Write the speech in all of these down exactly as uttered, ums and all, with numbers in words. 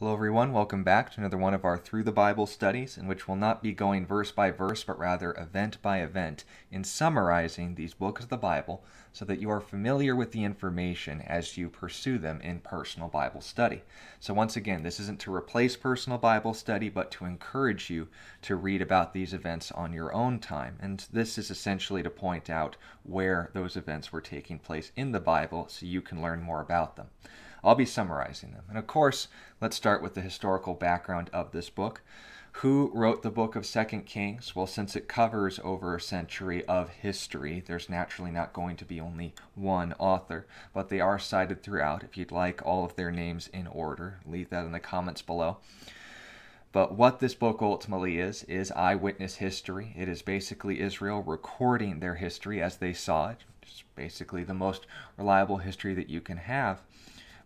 Hello everyone, welcome back to another one of our Through the Bible studies, in which we'll not be going verse by verse, but rather event by event in summarizing these books of the Bible so that you are familiar with the information as you pursue them in personal Bible study. So once again, this isn't to replace personal Bible study, but to encourage you to read about these events on your own time. And this is essentially to point out where those events were taking place in the Bible so you can learn more about them. I'll be summarizing them. And of course, let's start with the historical background of this book. Who wrote the book of Second Kings? Well, since it covers over a century of history, there's naturally not going to be only one author, but they are cited throughout. If you'd like all of their names in order, leave that in the comments below. But what this book ultimately is, is eyewitness history. It is basically Israel recording their history as they saw it. It's basically the most reliable history that you can have.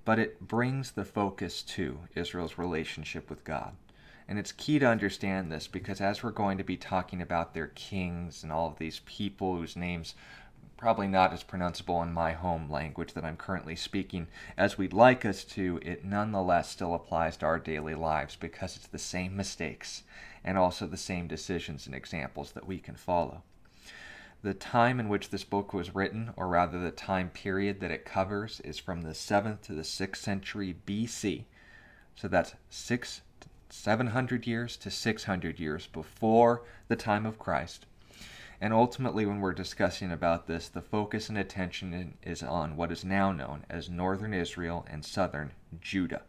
But it brings the focus to Israel's relationship with God. And it's key to understand this because as we're going to be talking about their kings and all of these people whose names probably not as pronounceable in my home language that I'm currently speaking as we'd like us to, it nonetheless still applies to our daily lives because it's the same mistakes and also the same decisions and examples that we can follow. The time in which this book was written, or rather the time period that it covers, is from the seventh to the sixth century B C. So that's six, seven hundred years to six hundred years before the time of Christ. And ultimately, when we're discussing about this, the focus and attention is on what is now known as northern Israel and southern Judah.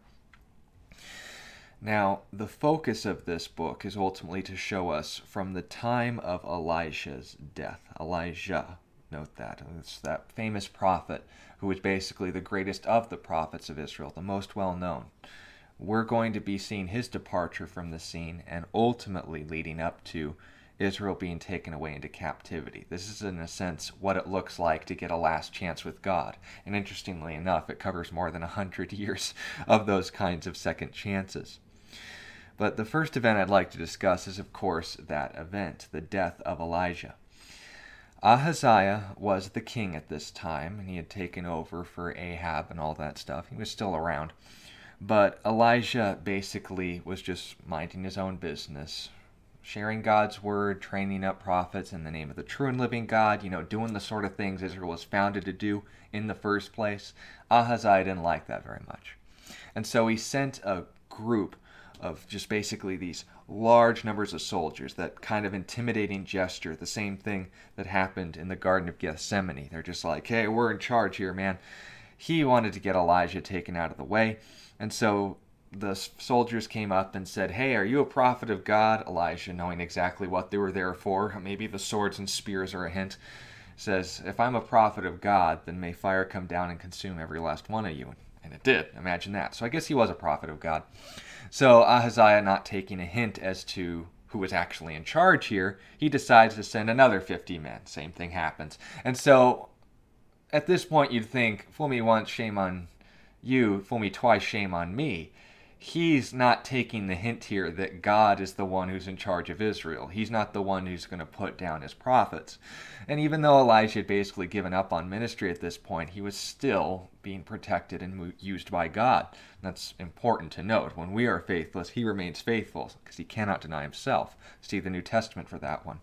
Now, the focus of this book is ultimately to show us from the time of Elisha's death. Elijah, note that, it's that famous prophet who was basically the greatest of the prophets of Israel, the most well-known. We're going to be seeing his departure from the scene and ultimately leading up to Israel being taken away into captivity. This is, in a sense, what it looks like to get a last chance with God. And interestingly enough, it covers more than one hundred years of those kinds of second chances. But the first event I'd like to discuss is, of course, that event, the death of Elijah. Ahaziah was the king at this time, and he had taken over for Ahab and all that stuff. He was still around. But Elijah basically was just minding his own business, sharing God's word, training up prophets in the name of the true and living God, you know, doing the sort of things Israel was founded to do in the first place. Ahaziah didn't like that very much. And so he sent a group of just basically these large numbers of soldiers, that kind of intimidating gesture, the same thing that happened in the Garden of Gethsemane. They're just like, hey, we're in charge here, man. He wanted to get Elijah taken out of the way. And so the soldiers came up and said, hey, are you a prophet of God? Elijah, knowing exactly what they were there for, maybe the swords and spears are a hint, says, if I'm a prophet of God, then may fire come down and consume every last one of you. And it did. Imagine that. So I guess he was a prophet of God. So Ahaziah, not taking a hint as to who was actually in charge here, he decides to send another fifty men. Same thing happens. And so at this point, you'd think, fool me once, shame on you. Fool me twice, shame on me. He's not taking the hint here that God is the one who's in charge of Israel. He's not the one who's going to put down his prophets. And even though Elijah had basically given up on ministry at this point, he was still being protected and used by God. And that's important to note. When we are faithless, he remains faithful because he cannot deny himself. See the New Testament for that one.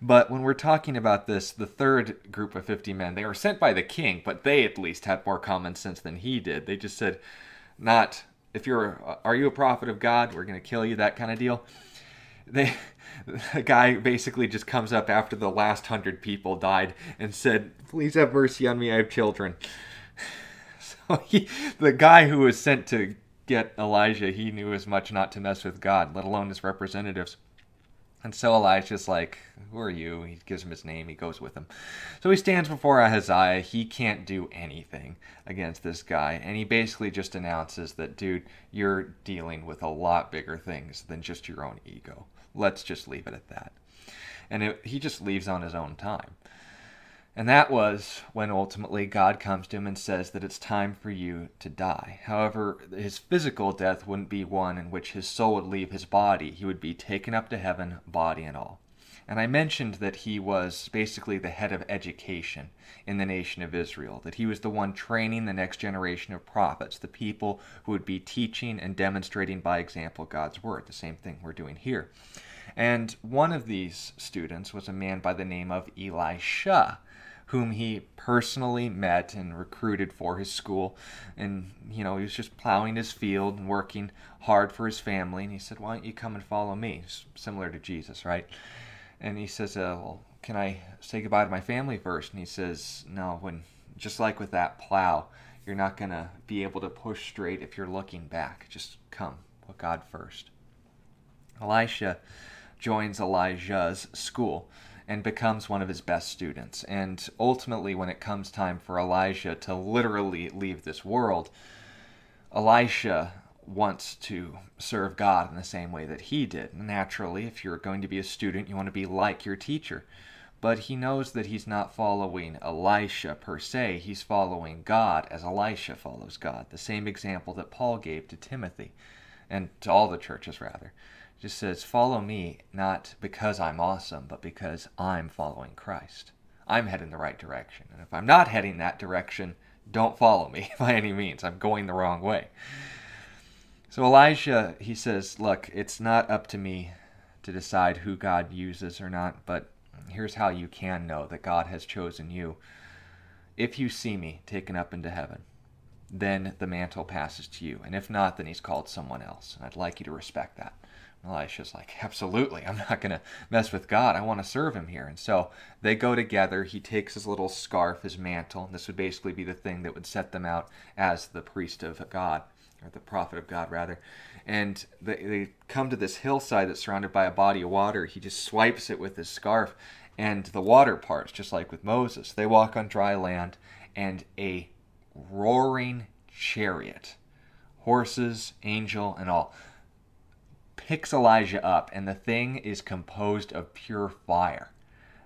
But when we're talking about this, the third group of fifty men, they were sent by the king, but they at least had more common sense than he did. They just said, not... if you're, are you a prophet of God? We're going to kill you, that kind of deal. They, the guy basically just comes up after the last hundred people died and said, please have mercy on me, I have children. So he, the guy who was sent to get Elijah, he knew as much not to mess with God, let alone his representatives. And so Elijah's like, who are you? He gives him his name. He goes with him. So he stands before Ahaziah. He can't do anything against this guy. And he basically just announces that, dude, you're dealing with a lot bigger things than just your own ego. Let's just leave it at that. And it, he just leaves on his own time. And that was when ultimately God comes to him and says that it's time for you to die. However, his physical death wouldn't be one in which his soul would leave his body. He would be taken up to heaven, body and all. And I mentioned that he was basically the head of education in the nation of Israel, that he was the one training the next generation of prophets, the people who would be teaching and demonstrating by example God's word, the same thing we're doing here. And one of these students was a man by the name of Elisha, whom he personally met and recruited for his school. And, you know, he was just plowing his field and working hard for his family. And he said, why don't you come and follow me? It's similar to Jesus, right? And he says, uh, well, can I say goodbye to my family first? And he says, no, when just like with that plow, you're not going to be able to push straight if you're looking back. Just come with God first. Elisha joins Elijah's school and becomes one of his best students. And ultimately, when it comes time for Elijah to literally leave this world, Elisha wants to serve God in the same way that he did. Naturally, if you're going to be a student, you want to be like your teacher. But he knows that he's not following Elisha per se. He's following God as Elisha follows God. The same example that Paul gave to Timothy, and to all the churches, rather. Just says, follow me, not because I'm awesome, but because I'm following Christ. I'm heading the right direction. And if I'm not heading that direction, don't follow me by any means. I'm going the wrong way. So Elijah, he says, look, it's not up to me to decide who God uses or not, but here's how you can know that God has chosen you. If you see me taken up into heaven, then the mantle passes to you. And if not, then he's called someone else. And I'd like you to respect that. Elisha's like, absolutely, I'm not going to mess with God. I want to serve him here. And so they go together. He takes his little scarf, his mantle. And this would basically be the thing that would set them out as the priest of God, or the prophet of God, rather. And they, they come to this hillside that's surrounded by a body of water. He just swipes it with his scarf, and the water parts, just like with Moses. They walk on dry land, and a roaring chariot, horses, angel, and all, picks Elijah up, and the thing is composed of pure fire.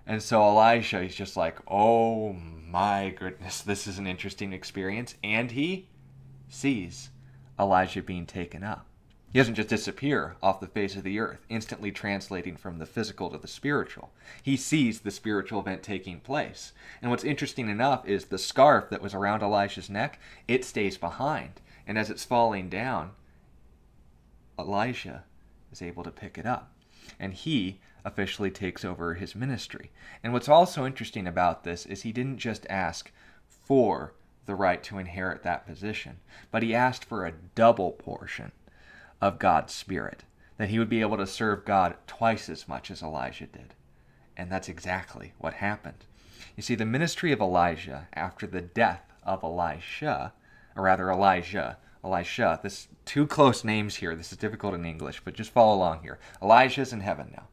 And so Elijah is just like, oh my goodness, this is an interesting experience. And he sees Elijah being taken up. He doesn't just disappear off the face of the earth, instantly translating from the physical to the spiritual. He sees the spiritual event taking place. And what's interesting enough is the scarf that was around Elisha's neck, it stays behind. And as it's falling down, Elijah is able to pick it up, and he officially takes over his ministry. And what's also interesting about this is he didn't just ask for the right to inherit that position, but he asked for a double portion of God's Spirit, that he would be able to serve God twice as much as Elijah did. And that's exactly what happened. You see, the ministry of Elijah after the death of Elisha, or rather Elijah, Elisha, this two close names here. This is difficult in English, but just follow along here. Elijah's in heaven now,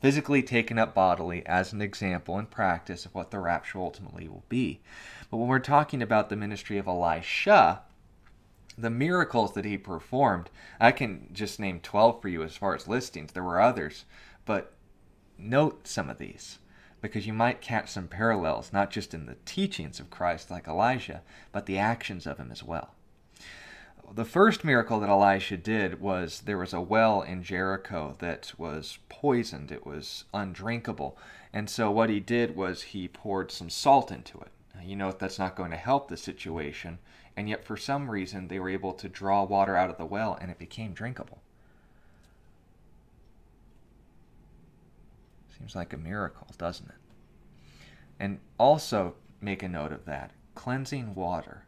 physically taken up bodily as an example and practice of what the rapture ultimately will be. But when we're talking about the ministry of Elisha, the miracles that he performed, I can just name twelve for you as far as listings. There were others, but note some of these, because you might catch some parallels, not just in the teachings of Christ like Elijah, but the actions of him as well. The first miracle that Elisha did was there was a well in Jericho that was poisoned. It was undrinkable. And so what he did was he poured some salt into it. Now, you know that's not going to help the situation. And yet for some reason they were able to draw water out of the well and it became drinkable. Seems like a miracle, doesn't it? And also make a note of that. Cleansing water.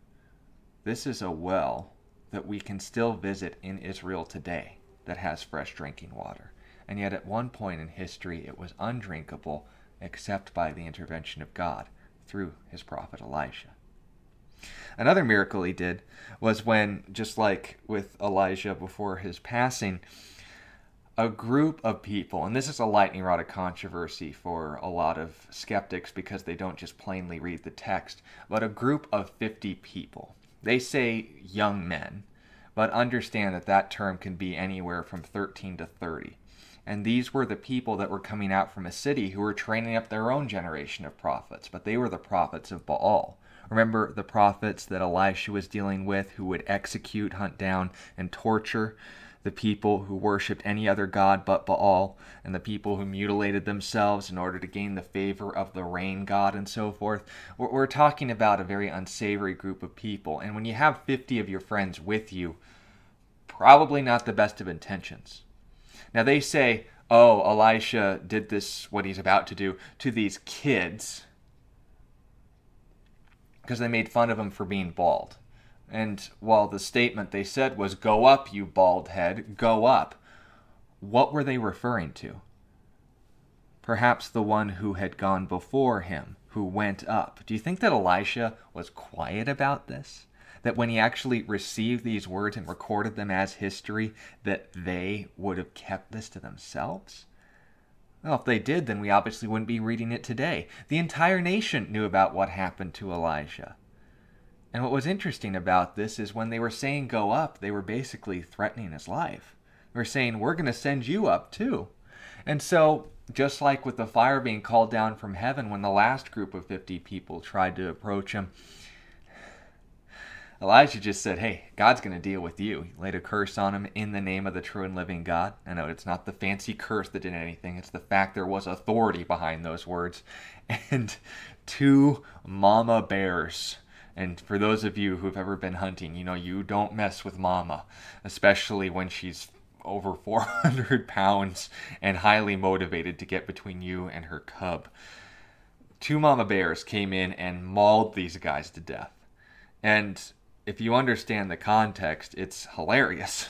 This is a well that we can still visit in Israel today that has fresh drinking water. And yet at one point in history, it was undrinkable except by the intervention of God through his prophet Elisha. Another miracle he did was when, just like with Elijah before his passing, a group of people, and this is a lightning rod of controversy for a lot of skeptics because they don't just plainly read the text, but a group of fifty people. They say young men, but understand that that term can be anywhere from thirteen to thirty. And these were the people that were coming out from a city who were training up their own generation of prophets, but they were the prophets of Baal. Remember the prophets that Elisha was dealing with who would execute, hunt down, and torture? the people who worshipped any other god but Baal, and the people who mutilated themselves in order to gain the favor of the rain god and so forth. We're, we're talking about a very unsavory group of people, and when you have fifty of your friends with you, probably not the best of intentions. Now they say, oh, Elisha did this, what he's about to do, to these kids, because they made fun of him for being bald. And while the statement they said was, go up, you bald head, go up, what were they referring to? Perhaps the one who had gone before him, who went up. Do you think that Elisha was quiet about this? That when he actually received these words and recorded them as history, that they would have kept this to themselves? Well, if they did, then we obviously wouldn't be reading it today. The entire nation knew about what happened to Elijah. And what was interesting about this is when they were saying go up, they were basically threatening his life. They were saying, we're going to send you up too. And so, just like with the fire being called down from heaven when the last group of fifty people tried to approach him, Elijah just said, hey, God's going to deal with you. He laid a curse on him in the name of the true and living God. I know it's not the fancy curse that did anything. It's the fact there was authority behind those words. And two mama bears. And for those of you who've ever been hunting, you know, you don't mess with mama, especially when she's over four hundred pounds and highly motivated to get between you and her cub. Two mama bears came in and mauled these guys to death. And if you understand the context, it's hilarious.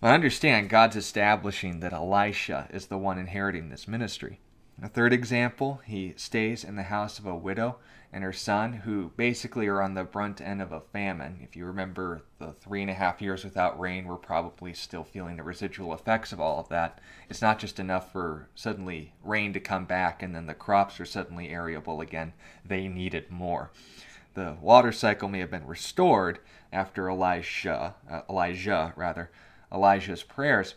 But understand, God's establishing that Elisha is the one inheriting this ministry. A third example, he stays in the house of a widow and her son, who basically are on the brunt end of a famine. If you remember, the three and a half years without rain, we're probably still feeling the residual effects of all of that. It's not just enough for suddenly rain to come back and then the crops are suddenly arable again. They needed more. The water cycle may have been restored after Elisha, uh, Elijah, rather, Elijah's prayers,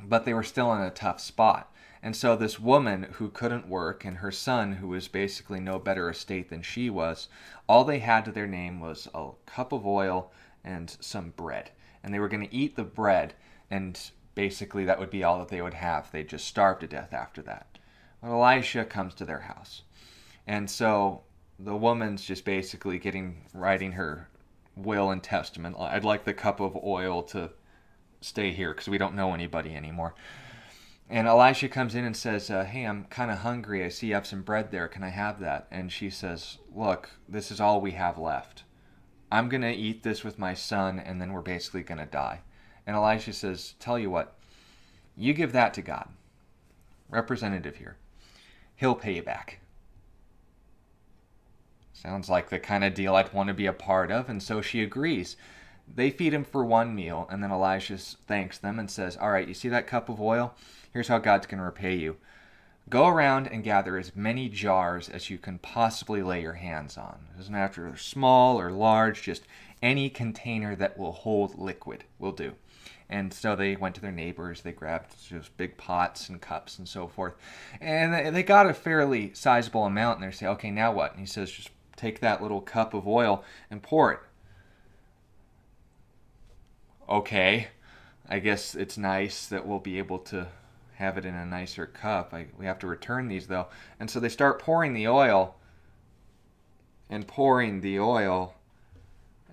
but they were still in a tough spot. And so this woman who couldn't work and her son, who was basically no better estate than she was, all they had to their name was a cup of oil and some bread. And they were going to eat the bread, and basically that would be all that they would have. They'd just starve to death after that. But Elisha comes to their house. And so the woman's just basically getting, writing her will and testament. I'd like the cup of oil to stay here because we don't know anybody anymore. And Elisha comes in and says, uh, hey, I'm kind of hungry. I see you have some bread there. Can I have that? And she says, look, this is all we have left. I'm going to eat this with my son, and then we're basically going to die. And Elisha says, tell you what, you give that to God. Representative here. He'll pay you back. Sounds like the kind of deal I'd want to be a part of, and so she agrees. They feed him for one meal, and then Elisha thanks them and says, all right, you see that cup of oil? Here's how God's going to repay you. Go around and gather as many jars as you can possibly lay your hands on. It doesn't matter if they're small or large, just any container that will hold liquid will do. And so they went to their neighbors, they grabbed just big pots and cups and so forth. And they got a fairly sizable amount, and they say, okay, now what? And he says, just take that little cup of oil and pour it. Okay, I guess it's nice that we'll be able to have it in a nicer cup. I, we have to return these, though. And so they start pouring the oil and pouring the oil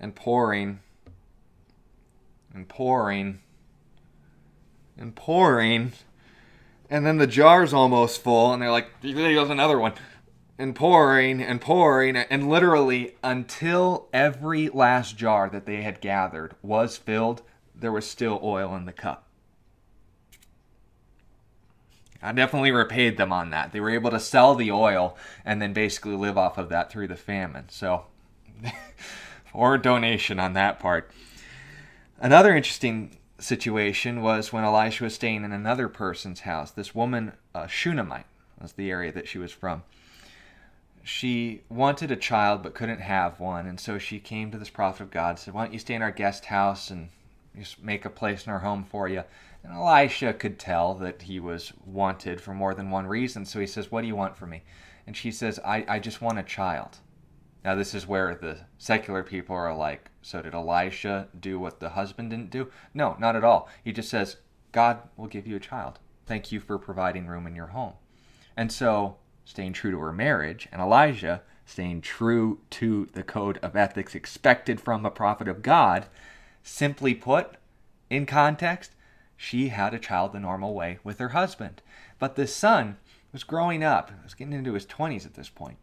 and pouring and pouring and pouring. And then the jar's almost full, and they're like, there goes another one. And pouring and pouring, and literally until every last jar that they had gathered was filled, there was still oil in the cup. I definitely repaid them on that. They were able to sell the oil and then basically live off of that through the famine. So, or donation on that part. Another interesting situation was when Elisha was staying in another person's house. This woman, uh, Shunammite, was the area that she was from. She wanted a child but couldn't have one, and so she came to this prophet of God and said, why don't you stay in our guest house and just make a place in our home for you? And Elisha could tell that he was wanted for more than one reason, so he says, what do you want from me? And she says, I, I just want a child. Now this is where the secular people are like, so did Elisha do what the husband didn't do? No, not at all. He just says, God will give you a child. Thank you for providing room in your home. And so, staying true to her marriage, and Elijah staying true to the code of ethics expected from a prophet of God, simply put, in context, she had a child the normal way with her husband. But this son was growing up, was getting into his twenties at this point.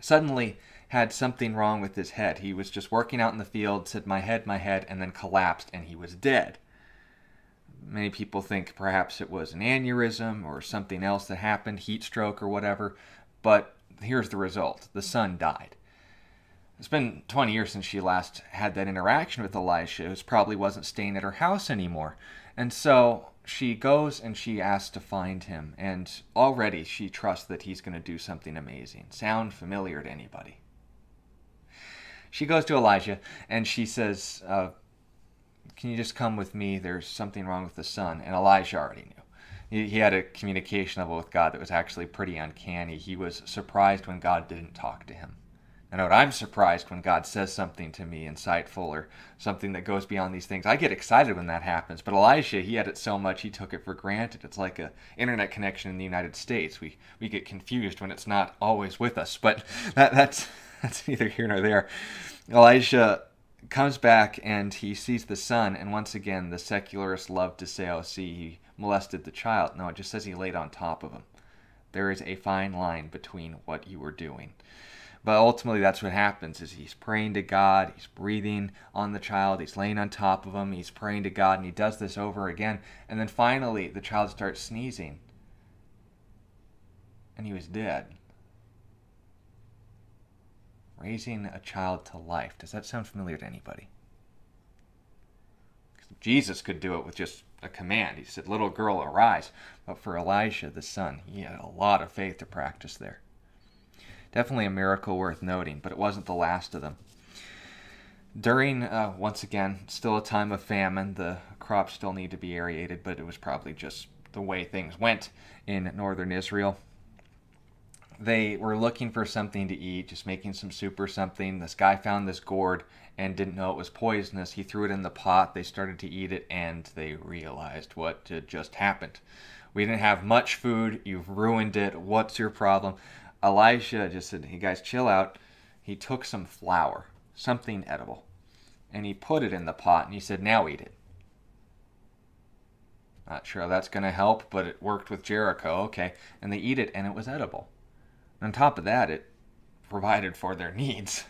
Suddenly had something wrong with his head. He was just working out in the field, said, my head, my head, and then collapsed, and he was dead. Many people think perhaps it was an aneurysm or something else that happened, heat stroke or whatever, but here's the result. The son died. It's been twenty years since she last had that interaction with Elisha. It probably wasn't staying at her house anymore. And so she goes and she asks to find him, and already she trusts that he's going to do something amazing. Sound familiar to anybody? She goes to Elijah and she says, uh, can you just come with me? There's something wrong with the son. And Elijah already knew. He had a communication level with God that was actually pretty uncanny. He was surprised when God didn't talk to him. I know what I'm surprised when God says something to me insightful or something that goes beyond these things. I get excited when that happens. But Elisha, he had it so much he took it for granted. It's like an internet connection in the United States. We we get confused when it's not always with us. But that, that's that's neither here nor there. Elisha comes back and he sees the son, and once again the secularists love to say, oh, see, he molested the child. No, it just says he laid on top of him. There is a fine line between what you were doing. But ultimately that's what happens, is he's praying to God, he's breathing on the child, he's laying on top of him, he's praying to God, and he does this over again, and then finally the child starts sneezing and he was dead. Raising a child to life. Does that sound familiar to anybody? Jesus could do it with just a command. He said, little girl, arise. But for Elisha, the son, he had a lot of faith to practice there. Definitely a miracle worth noting, but it wasn't the last of them. During, uh, once again, still a time of famine, the crops still need to be aerated, but it was probably just the way things went in northern Israel. They were looking for something to eat, just making some soup or something. This guy found this gourd and didn't know it was poisonous. He threw it in the pot. They started to eat it, and they realized what had just happened. We didn't have much food. You've ruined it. What's your problem? Elisha just said, hey, guys, chill out. He took some flour, something edible, and he put it in the pot, and he said, now eat it. Not sure how that's going to help, but it worked with Jericho. Okay, and they eat it, and it was edible. On top of that, it provided for their needs.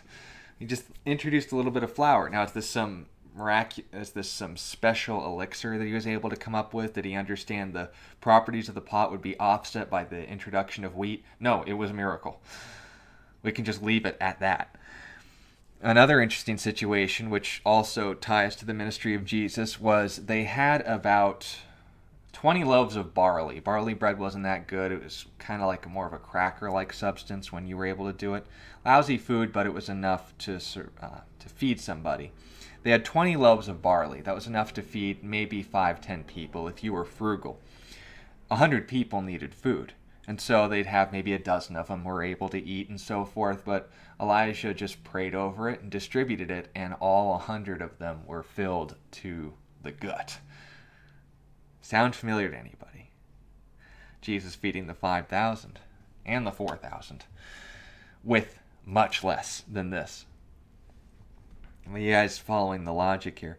He just introduced a little bit of flour. Now, is this some miracu- is this some special elixir that he was able to come up with? Did he understand the properties of the pot would be offset by the introduction of wheat? No, it was a miracle. We can just leave it at that. Another interesting situation, which also ties to the ministry of Jesus, was they had about twenty loaves of barley. Barley bread wasn't that good. It was kind of like more of a cracker-like substance when you were able to do it. Lousy food, but it was enough to uh, to feed somebody. They had twenty loaves of barley. That was enough to feed maybe five, ten people if you were frugal. one hundred people needed food. And so they'd have maybe a dozen of them were able to eat and so forth. But Elijah just prayed over it and distributed it, and all one hundred of them were filled to the gut. Sound familiar to anybody? Jesus feeding the five thousand and the four thousand with much less than this. You guys following the logic here.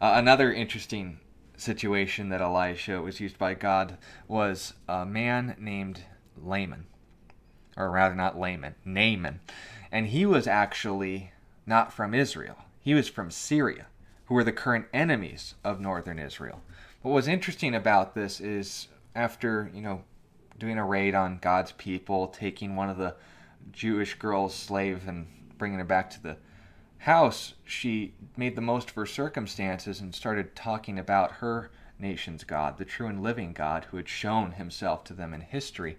Uh, another interesting situation that Elisha was used by God was a man named Laman, or rather not Laman, Naaman. And he was actually not from Israel. He was from Syria, who were the current enemies of northern Israel. What was interesting about this is after, you know, doing a raid on God's people, taking one of the Jewish girls slave and bringing her back to the house, she made the most of her circumstances and started talking about her nation's God, the true and living God who had shown himself to them in history.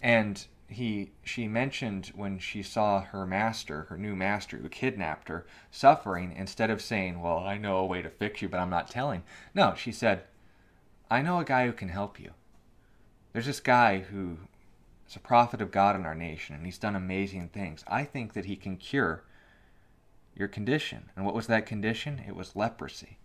And he, she mentioned when she saw her master, her new master who kidnapped her, suffering, instead of saying, well, I know a way to fix you, but I'm not telling. No, she said, I know a guy who can help you. There's this guy who is a prophet of God in our nation, and he's done amazing things. I think that he can cure your condition. And what was that condition? It was leprosy.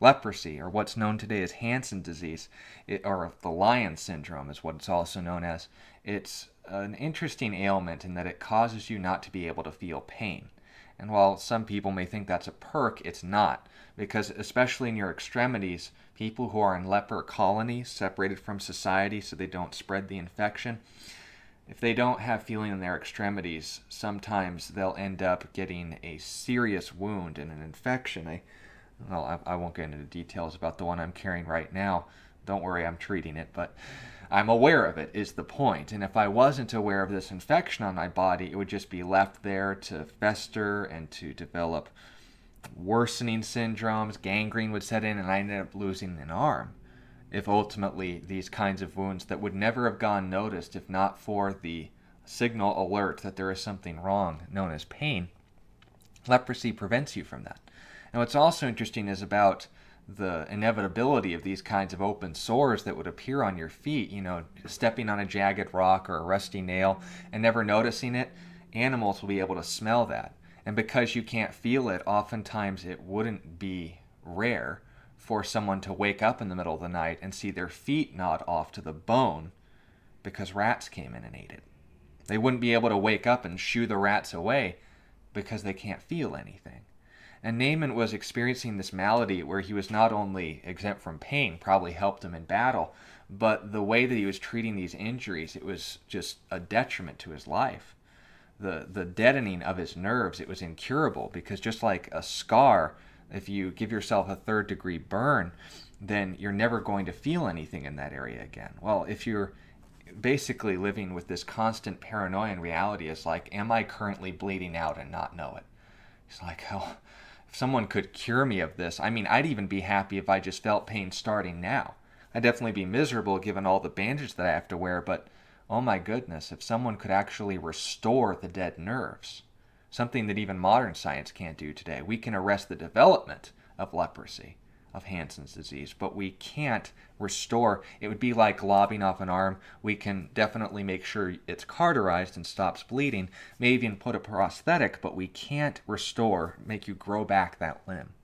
Leprosy, or what's known today as Hansen disease, it, or the lion syndrome is what it's also known as. It's an interesting ailment in that it causes you not to be able to feel pain. And while some people may think that's a perk, it's not. Because especially in your extremities, people who are in leper colonies, separated from society so they don't spread the infection, if they don't have feeling in their extremities, sometimes they'll end up getting a serious wound and an infection. I, Well, I won't get into the details about the one I'm carrying right now. Don't worry, I'm treating it, but I'm aware of it is the point. And if I wasn't aware of this infection on my body, it would just be left there to fester and to develop worsening syndromes. Gangrene would set in, and I ended up losing an arm. If ultimately these kinds of wounds that would never have gone noticed if not for the signal alert that there is something wrong, known as pain, leprosy prevents you from that. And what's also interesting is about the inevitability of these kinds of open sores that would appear on your feet, you know, stepping on a jagged rock or a rusty nail and never noticing it. Animals will be able to smell that. And because you can't feel it, oftentimes it wouldn't be rare for someone to wake up in the middle of the night and see their feet gnawed off to the bone because rats came in and ate it. They wouldn't be able to wake up and shoo the rats away because they can't feel anything. And Naaman was experiencing this malady where he was not only exempt from pain, probably helped him in battle, but the way that he was treating these injuries, it was just a detriment to his life. The, the deadening of his nerves, it was incurable, because just like a scar, if you give yourself a third degree burn, then you're never going to feel anything in that area again. Well, if you're basically living with this constant paranoia and reality, it's like, am I currently bleeding out and not know it? It's like, oh, if someone could cure me of this, I mean, I'd even be happy if I just felt pain starting now. I'd definitely be miserable given all the bandage that I have to wear, but oh my goodness, if someone could actually restore the dead nerves, something that even modern science can't do today. We can arrest the development of leprosy, of Hansen's disease, but we can't restore. It would be like lobbing off an arm. We can definitely make sure it's cauterized and stops bleeding, maybe even put a prosthetic, but we can't restore, make you grow back that limb.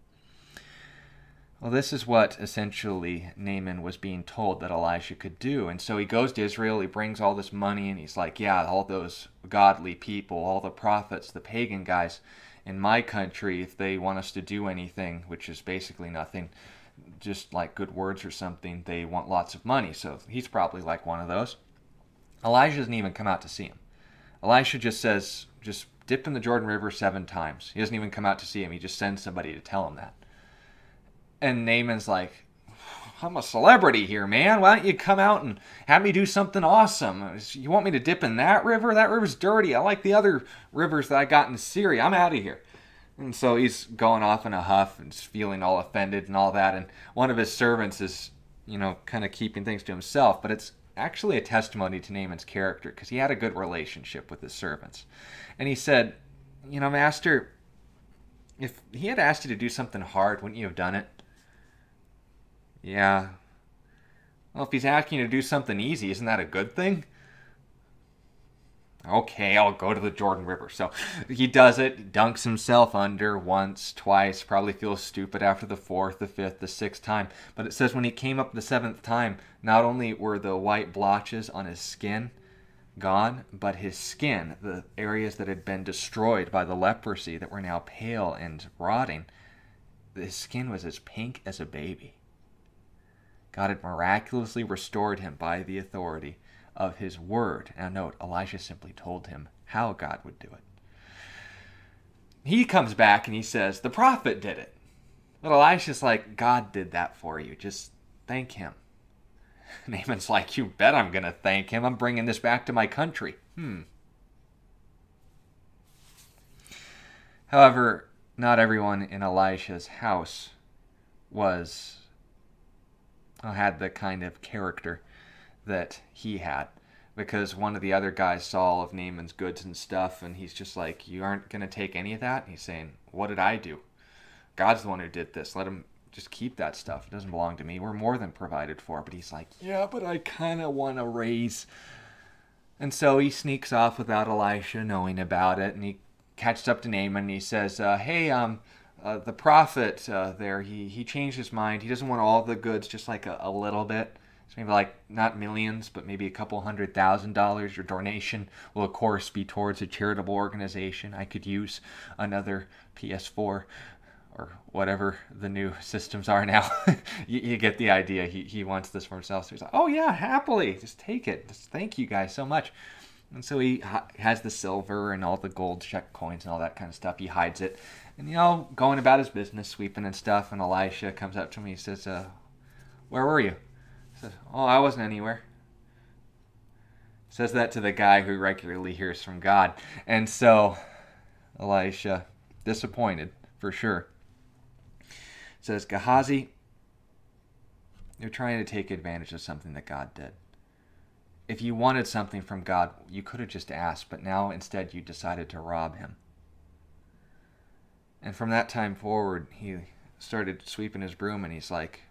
Well, this is what essentially Naaman was being told that Elisha could do. And so he goes to Israel, he brings all this money, and he's like, yeah, all those godly people, all the prophets, the pagan guys, in my country, if they want us to do anything, which is basically nothing, just like good words or something, they want lots of money. So he's probably like one of those. Elijah doesn't even come out to see him. Elisha just says, just dip in the Jordan River seven times. He doesn't even come out to see him. He just sends somebody to tell him that. And Naaman's like, I'm a celebrity here, man. Why don't you come out and have me do something awesome? You want me to dip in that river? That river's dirty. I like the other rivers that I got in Syria. I'm out of here. And so he's going off in a huff and feeling all offended and all that. And one of his servants is, you know, kind of keeping things to himself. But it's actually a testimony to Naaman's character, because he had a good relationship with his servants. And he said, you know, Master, if he had asked you to do something hard, wouldn't you have done it? Yeah. Well, if he's asking you to do something easy, isn't that a good thing? Okay, I'll go to the Jordan River. So he does it, dunks himself under once, twice, probably feels stupid after the fourth, the fifth, the sixth time. But it says when he came up the seventh time, not only were the white blotches on his skin gone, but his skin, the areas that had been destroyed by the leprosy that were now pale and rotting, his skin was as pink as a baby. God had miraculously restored him by the authority of his word. Now note, Elisha simply told him how God would do it. He comes back and he says, the prophet did it. But Elisha's like, God did that for you. Just thank him. Naaman's like, you bet I'm going to thank him. I'm bringing this back to my country. Hmm. However, not everyone in Elisha's house was... had the kind of character that he had, because one of the other guys saw all of Naaman's goods and stuff, and he's just like, you aren't going to take any of that? And he's saying, what did I do? God's the one who did this. Let him just keep that stuff. It doesn't belong to me. We're more than provided for. But he's like, yeah, but I kind of want to raise And so he sneaks off without Elisha knowing about it, and he catches up to Naaman, and he says, uh, hey, um, uh, the prophet uh, there, he, he changed his mind. He doesn't want all the goods, just like a, a little bit. So maybe like not millions, but maybe a couple hundred thousand dollars. Your donation will, of course, be towards a charitable organization. I could use another P S four. Or whatever the new systems are now. you, you get the idea. He, he wants this for himself. So he's like, oh yeah, happily. Just take it. Just thank you guys so much. And so he ha has the silver and all the gold check coins and all that kind of stuff. He hides it. And, you know, going about his business, sweeping and stuff. And Elisha comes up to me. He says, uh, where were you? He says, oh, I wasn't anywhere. He says that to the guy who regularly hears from God. And so Elisha, disappointed for sure, says, Gehazi, you're trying to take advantage of something that God did. If you wanted something from God, you could have just asked, but now instead you decided to rob him. And from that time forward, he started sweeping his broom, and he's like,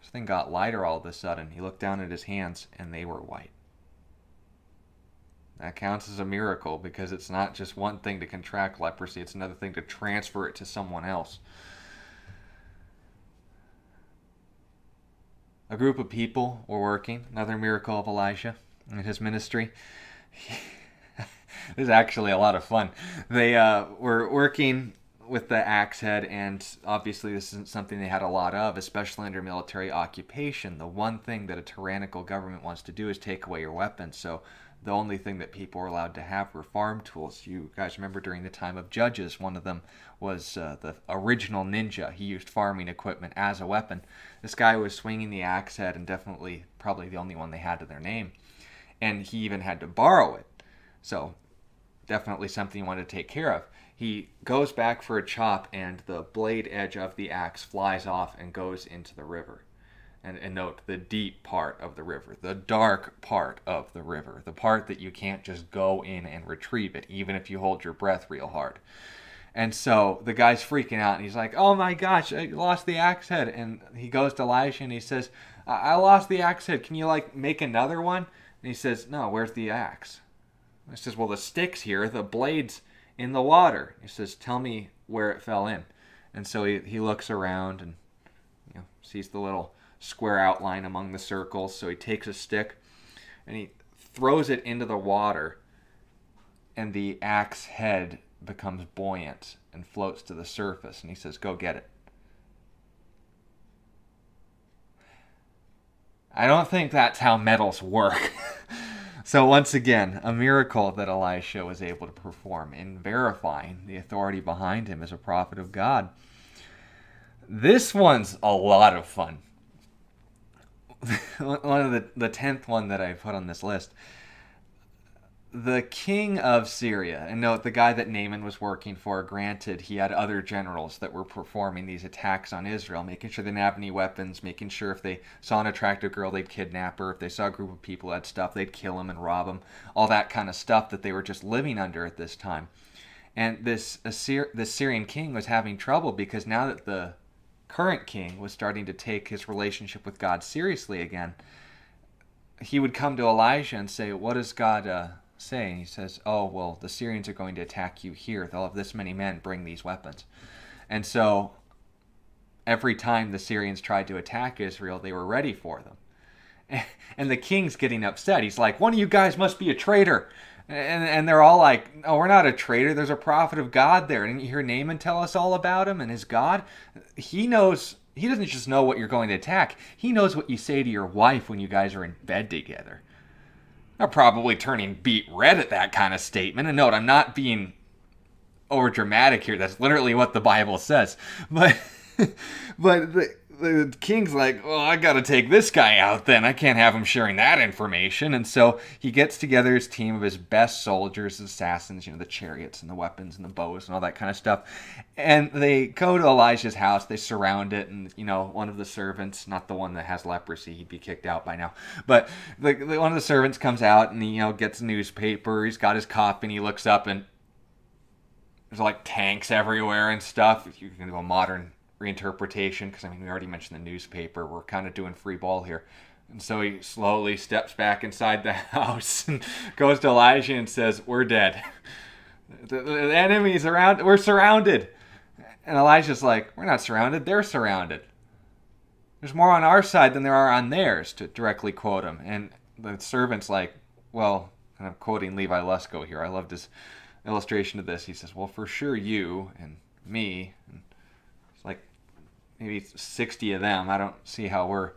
this thing got lighter all of a sudden. He looked down at his hands, and they were white. That counts as a miracle, because it's not just one thing to contract leprosy. It's another thing to transfer it to someone else. A group of people were working. Another miracle of Elijah and his ministry. This is actually a lot of fun. They uh, were working with the axe head, and obviously this isn't something they had a lot of, especially under military occupation. The one thing that a tyrannical government wants to do is take away your weapons. So the only thing that people were allowed to have were farm tools. You guys remember during the time of Judges, one of them was uh, the original ninja. He used farming equipment as a weapon. This guy was swinging the axe head, and definitely probably the only one they had to their name. And he even had to borrow it. So definitely something you wanted to take care of. He goes back for a chop, and the blade edge of the axe flies off and goes into the river. And, and note, the deep part of the river, the dark part of the river, the part that you can't just go in and retrieve it, even if you hold your breath real hard. And so the guy's freaking out, and he's like, oh my gosh, I lost the axe head. And he goes to Elisha, and he says, I, I lost the axe head. Can you, like, make another one? And he says, no, where's the axe? He says, well, the stick's here, the blade's in the water. He says, tell me where it fell in. And so he, he looks around and, you know, sees the little square outline among the circles. So he takes a stick and he throws it into the water, and the axe head becomes buoyant and floats to the surface, and he says, go get it. I don't think that's how metals work. So once again, a miracle that Elisha was able to perform in verifying the authority behind him as a prophet of God. This one's a lot of fun. One of the, the tenth one that I put on this list. The king of Syria, and note the guy that Naaman was working for, granted he had other generals that were performing these attacks on Israel, making sure they didn't have any weapons, making sure if they saw an attractive girl, they'd kidnap her. If they saw a group of people that had stuff, they'd kill them and rob them. All that kind of stuff that they were just living under at this time. And this, Assyr this Syrian king was having trouble, because now that the current king was starting to take his relationship with God seriously again, he would come to Elijah and say, what does God uh, say? And he says, oh, well, the Syrians are going to attack you here. They'll have this many men, bring these weapons. And so every time the Syrians tried to attack Israel, they were ready for them. And the king's getting upset. He's like, one of you guys must be a traitor. And, and they're all like, oh, we're not a traitor. There's a prophet of God there. Didn't you hear Naaman tell us all about him and his God? He knows. He doesn't just know what you're going to attack. He knows what you say to your wife when you guys are in bed together. I'm probably turning beet red at that kind of statement. And note, I'm not being over dramatic here. That's literally what the Bible says. But, but the, the king's like, well, I got to take this guy out then. I can't have him sharing that information. And so he gets together his team of his best soldiers, assassins, you know, the chariots and the weapons and the bows and all that kind of stuff. And they go to Elijah's house. They surround it. And, you know, one of the servants, not the one that has leprosy, he'd be kicked out by now. But the, the, one of the servants comes out and, he, you know, gets a newspaper. He's got his copy, and he looks up, and there's like tanks everywhere and stuff. If you can do a modern reinterpretation, because I mean, we already mentioned the newspaper. We're kind of doing free ball here. And so he slowly steps back inside the house and goes to Elijah and says, we're dead. The, the enemy's around. We're surrounded. And Elijah's like, we're not surrounded. They're surrounded. There's more on our side than there are on theirs, to directly quote him. And the servant's like, well, and I'm quoting Levi Lusko here. I loved his illustration of this. He says, well, for sure you and me, and it's like maybe sixty of them. I don't see how we're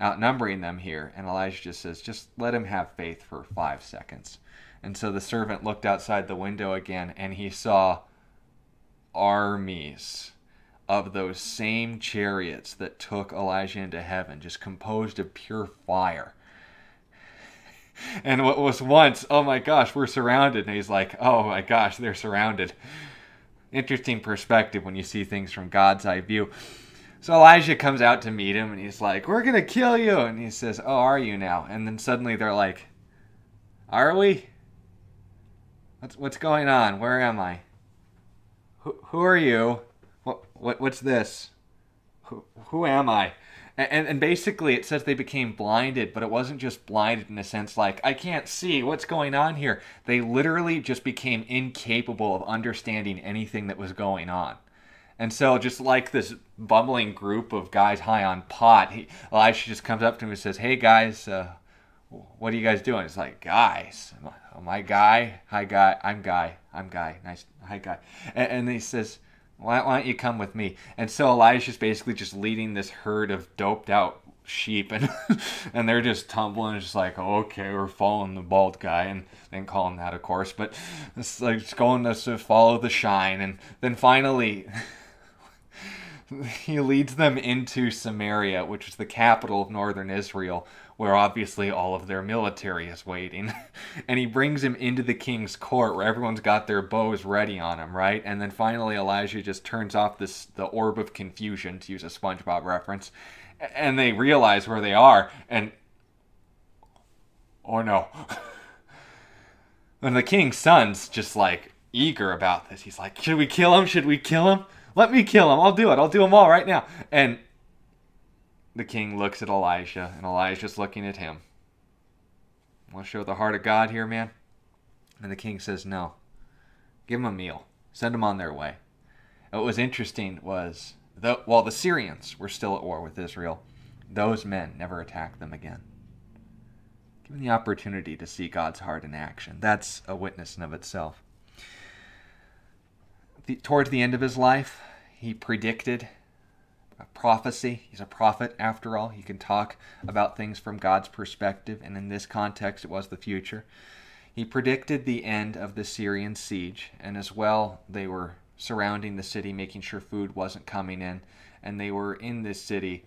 outnumbering them here. And Elijah just says, just let him have faith for five seconds. And so the servant looked outside the window again, and he saw armies of those same chariots that took Elijah into heaven, just composed of pure fire. And what was once, oh my gosh, we're surrounded. And he's like, oh my gosh, they're surrounded. Interesting perspective when you see things from God's eye view. So Elijah comes out to meet him, and he's like, we're going to kill you. And he says, oh, are you now? And then suddenly they're like, are we? What's, what's going on? Where am I? Who, who are you? What, what, what's this? Who, who am I? And, and basically it says they became blinded, but it wasn't just blinded in a sense like, I can't see what's going on here. They literally just became incapable of understanding anything that was going on. And so just like this bumbling group of guys high on pot, he, Elisha just comes up to him and says, hey guys, uh, what are you guys doing? It's like, guys, am I, am I guy? Hi guy, I'm guy, I'm guy, nice, hi guy. And, and he says, Why, why don't you come with me? And so Elijah's basically just leading this herd of doped out sheep, and and they're just tumbling, just like, oh, okay, we're following the bald guy, and then call him that, of course, but it's like it's going to follow the shine. And then finally he leads them into Samaria, which is the capital of northern Israel, where obviously all of their military is waiting. And he brings him into the king's court, where everyone's got their bows ready on him, right? And then finally Elijah just turns off this the orb of confusion, to use a SpongeBob reference, and they realize where they are, and oh no. And the king's son's just like eager about this. He's like, should we kill him? Should we kill him? Let me kill him. I'll do it. I'll do them all right now. And the king looks at Elijah, and Elijah's looking at him. Want to show the heart of God here, man? And the king says, no. Give them a meal. Send them on their way. What was interesting was, the, while the Syrians were still at war with Israel, those men never attacked them again. Give them the opportunity to see God's heart in action. That's a witness in of itself. The, towards the end of his life, he predicted a prophecy. He's a prophet, after all. He can talk about things from God's perspective, and in this context, it was the future. He predicted the end of the Syrian siege, and as well, they were surrounding the city, making sure food wasn't coming in, and they were in this city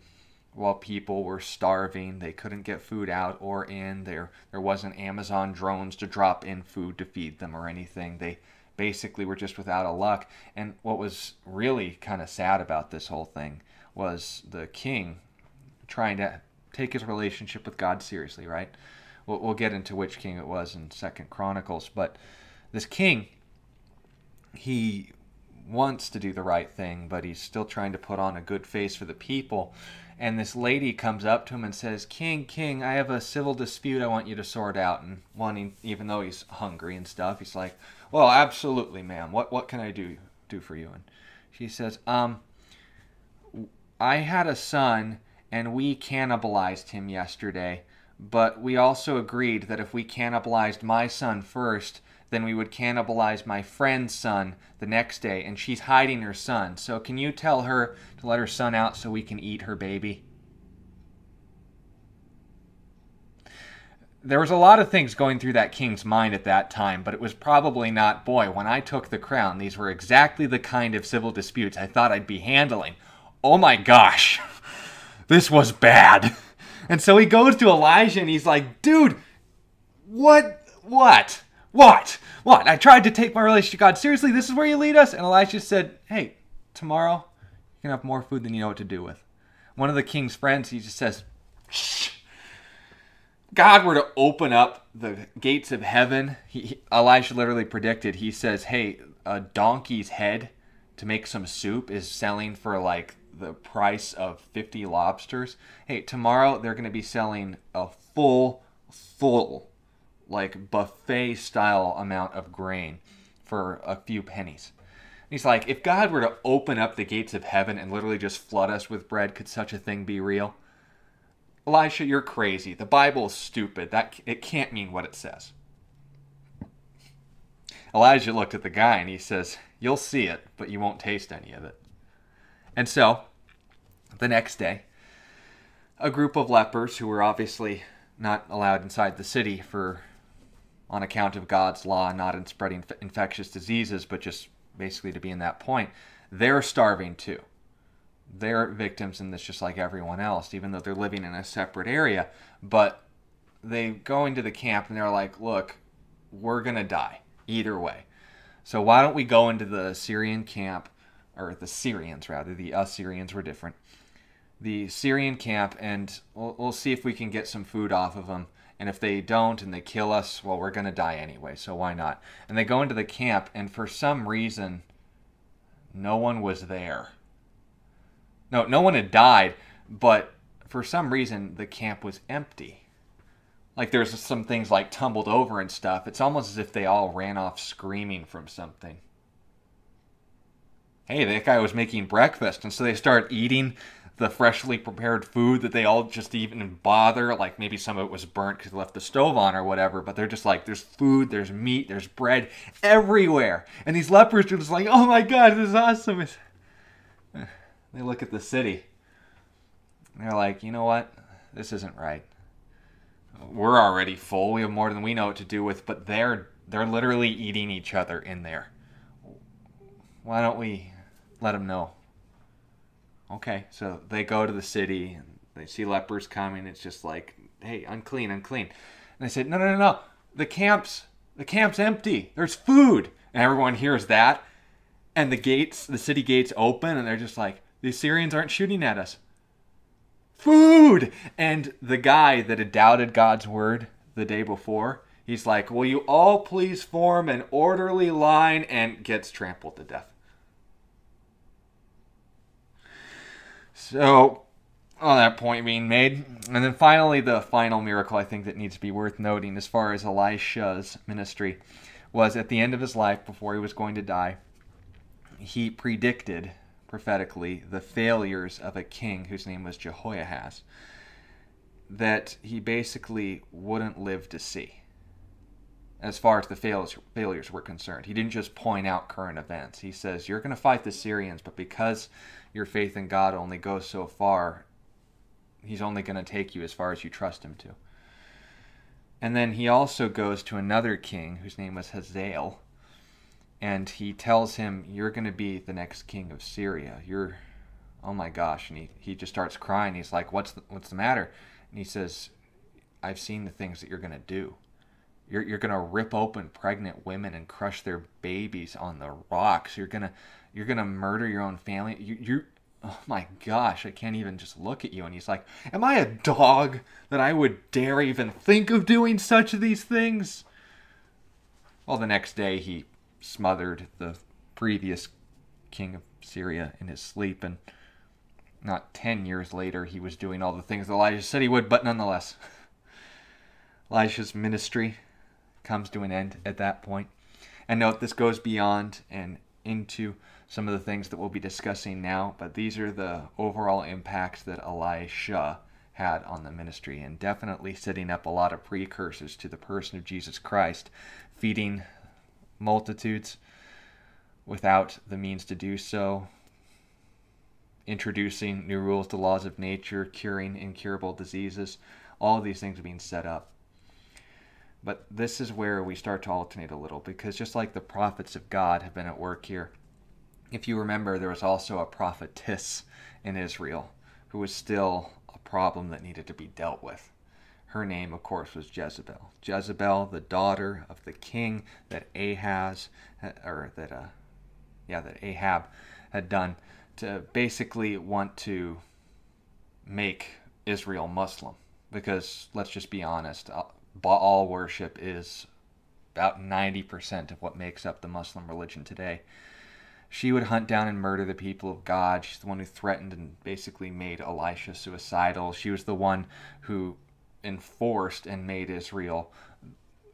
while people were starving. They couldn't get food out or in. There, there wasn't Amazon drones to drop in food to feed them or anything. They basically were just without a luck. And what was really kind of sad about this whole thing was the king trying to take his relationship with God seriously, right? We'll, we'll get into which king it was in Second Chronicles, but this king, he wants to do the right thing, but he's still trying to put on a good face for the people. And this lady comes up to him and says, King, King, I have a civil dispute I want you to sort out. And wanting, even though he's hungry and stuff, he's like, well, absolutely, ma'am. What what can I do do for you? And she says, um, I had a son, and we cannibalized him yesterday, but we also agreed that if we cannibalized my son first, then we would cannibalize my friend's son the next day, and she's hiding her son. So can you tell her to let her son out so we can eat her baby? There was a lot of things going through that king's mind at that time, but it was probably not, boy, when I took the crown, these were exactly the kind of civil disputes I thought I'd be handling. Oh my gosh, this was bad. And so he goes to Elijah and he's like, dude, what, what, what, what? I tried to take my relationship to God seriously. This is where you lead us. And Elijah said, hey, tomorrow you're going to have more food than you know what to do with. One of the king's friends, he just says, shh. God were to open up the gates of heaven. He, he, Elijah literally predicted, he says, hey, a donkey's head to make some soup is selling for like the price of fifty lobsters. Hey, tomorrow they're going to be selling a full, full, like buffet-style amount of grain for a few pennies. And he's like, if God were to open up the gates of heaven and literally just flood us with bread, could such a thing be real? Elisha, you're crazy. The Bible is stupid. That, it can't mean what it says. Elijah looked at the guy and he says, you'll see it, but you won't taste any of it. And so, the next day, a group of lepers who were obviously not allowed inside the city for, on account of God's law, not in spreading infectious diseases, but just basically to be in that point, they're starving too. They're victims in this just like everyone else, even though they're living in a separate area. But they go into the camp and they're like, look, we're going to die either way. So why don't we go into the Syrian camp, or the Syrians rather, the Assyrians were different, the Syrian camp, and we'll, we'll see if we can get some food off of them. And if they don't and they kill us, well, we're going to die anyway, so why not? And they go into the camp, and for some reason, no one was there. No, no one had died, but for some reason, the camp was empty. Like, there's some things, like, tumbled over and stuff. It's almost as if they all ran off screaming from something. Hey, that guy was making breakfast, and so they start eating the freshly prepared food that they all just even bother. Like, maybe some of it was burnt because they left the stove on or whatever, but they're just like, there's food, there's meat, there's bread everywhere. And these lepers are just like, oh my God, this is awesome. It's... They look at the city, and they're like, you know what? This isn't right. We're already full. We have more than we know what to do with, but they're they're literally eating each other in there. Why don't we let them know? Okay, so they go to the city, and they see lepers coming. It's just like, hey, unclean, unclean. And they said, no, no, no, no. The camp's, the camp's empty. There's food. And everyone hears that, and the gates, the city gates open, and they're just like, the Assyrians aren't shooting at us. Food! And the guy that had doubted God's word the day before, he's like, will you all please form an orderly line, and gets trampled to death. So, on that point being made, and then finally the final miracle I think that needs to be worth noting as far as Elisha's ministry was at the end of his life, before he was going to die, he predicted prophetically the failures of a king whose name was Jehoahaz, that he basically wouldn't live to see as far as the fails, failures were concerned. He didn't just point out current events. He says, you're going to fight the Syrians, but because your faith in God only goes so far, he's only going to take you as far as you trust him to. And then he also goes to another king whose name was Hazael, and he tells him, you're going to be the next king of Syria. You're, oh my gosh. And he, he just starts crying. He's like, what's the, what's the matter? And he says, I've seen the things that you're going to do. You're, you're going to rip open pregnant women and crush their babies on the rocks. You're going to, you're going to murder your own family. You, you're, oh my gosh, I can't even just look at you. And he's like, am I a dog that I would dare even think of doing such these things? Well, the next day he smothered the previous king of Syria in his sleep, and not ten years later he was doing all the things Elijah said he would, but nonetheless, Elisha's ministry comes to an end at that point. And note, this goes beyond and into some of the things that we'll be discussing now, but these are the overall impacts that Elisha had on the ministry, and definitely setting up a lot of precursors to the person of Jesus Christ, feeding multitudes without the means to do so, introducing new rules to laws of nature, curing incurable diseases. All of these things are being set up. But this is where we start to alternate a little, because just like the prophets of God have been at work here, if you remember, there was also a prophetess in Israel who was still a problem that needed to be dealt with. Her name, of course, was Jezebel. Jezebel, the daughter of the king that Ahaz, or that, uh, yeah, that Ahab had done to basically want to make Israel Muslim. Because let's just be honest, Baal worship is about ninety percent of what makes up the Muslim religion today. She would hunt down and murder the people of God. She's the one who threatened and basically made Elisha suicidal. She was the one who enforced and made Israel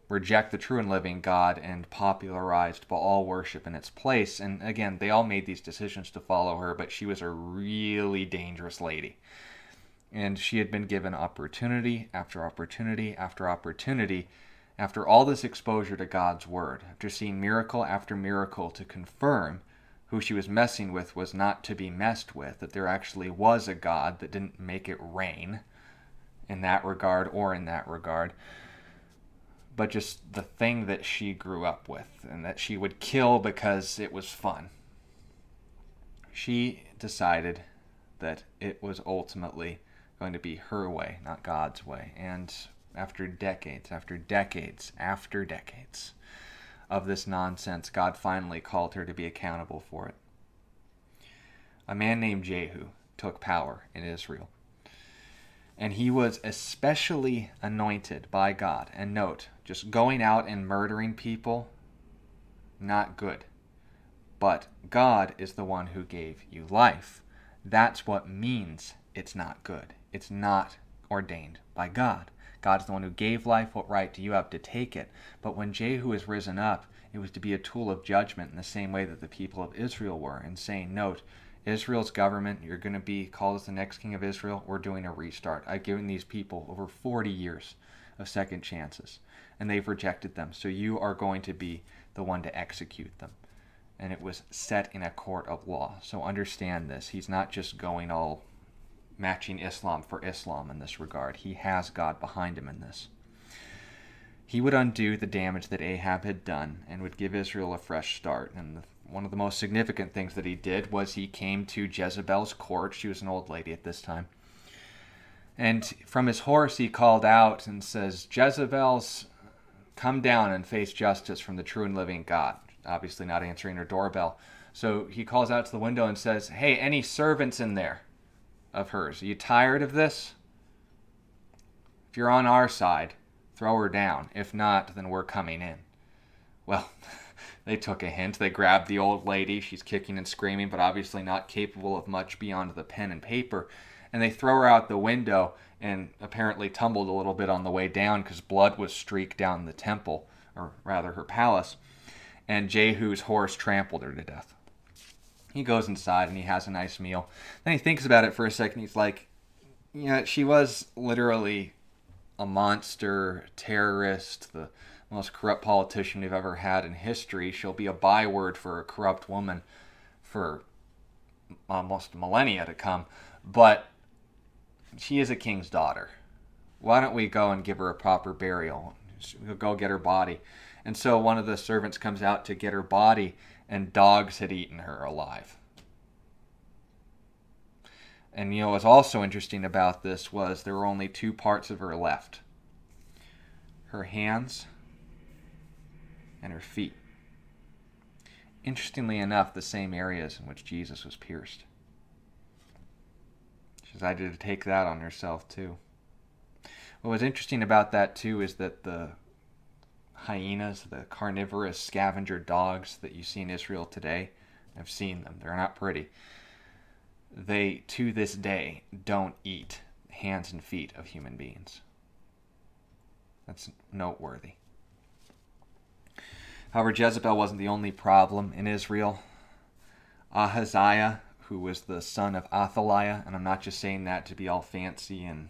reject the true and living God and popularized Baal worship in its place. And again, they all made these decisions to follow her, but she was a really dangerous lady. And she had been given opportunity after opportunity after opportunity. After all this exposure to God's word, after seeing miracle after miracle to confirm who she was messing with was not to be messed with, that there actually was a God that didn't make it rain in that regard or in that regard, but just the thing that she grew up with and that she would kill because it was fun. She decided that it was ultimately going to be her way, not God's way. And after decades, after decades, after decades of this nonsense, God finally called her to be accountable for it. A man named Jehu took power in Israel. And he was especially anointed by God. And note, just going out and murdering people, not good. But God is the one who gave you life. That's what means it's not good. It's not ordained by God. God's the one who gave life. What right do you have to take it? But when Jehu is risen up, it was to be a tool of judgment in the same way that the people of Israel were, and saying, note, Israel's government, you're going to be called as the next king of Israel. We're doing a restart. I've given these people over forty years of second chances, and they've rejected them. So you are going to be the one to execute them. And it was set in a court of law. So understand this. He's not just going all matching Islam for Islam in this regard. He has God behind him in this. He would undo the damage that Ahab had done and would give Israel a fresh start. And the, one of the most significant things that he did was he came to Jezebel's court. She was an old lady at this time. And from his horse he called out and says, Jezebel's come down and face justice from the true and living God. Obviously not answering her doorbell. So he calls out to the window and says, hey, any servants in there of hers? Are you tired of this? If you're on our side, throw her down. If not, then we're coming in. Well, they took a hint. They grabbed the old lady. She's kicking and screaming, but obviously not capable of much beyond the pen and paper. And they throw her out the window and apparently tumbled a little bit on the way down because blood was streaked down the temple, or rather her palace. And Jehu's horse trampled her to death. He goes inside and he has a nice meal. Then he thinks about it for a second. He's like, you know, she was literally a monster, terrorist, the most corrupt politician we've ever had in history. She'll be a byword for a corrupt woman for almost millennia to come. But she is a king's daughter. Why don't we go and give her a proper burial? We'll go get her body. And so one of the servants comes out to get her body, and dogs had eaten her alive. And you know what's also interesting about this was there were only two parts of her left. Her hands and her feet. Interestingly enough, the same areas in which Jesus was pierced. She decided to take that on herself too. What was interesting about that too is that the hyenas, the carnivorous scavenger dogs that you see in Israel today, I've seen them, they're not pretty. They, to this day, don't eat hands and feet of human beings. That's noteworthy. However, Jezebel wasn't the only problem in Israel. Ahaziah, who was the son of Athaliah, and I'm not just saying that to be all fancy and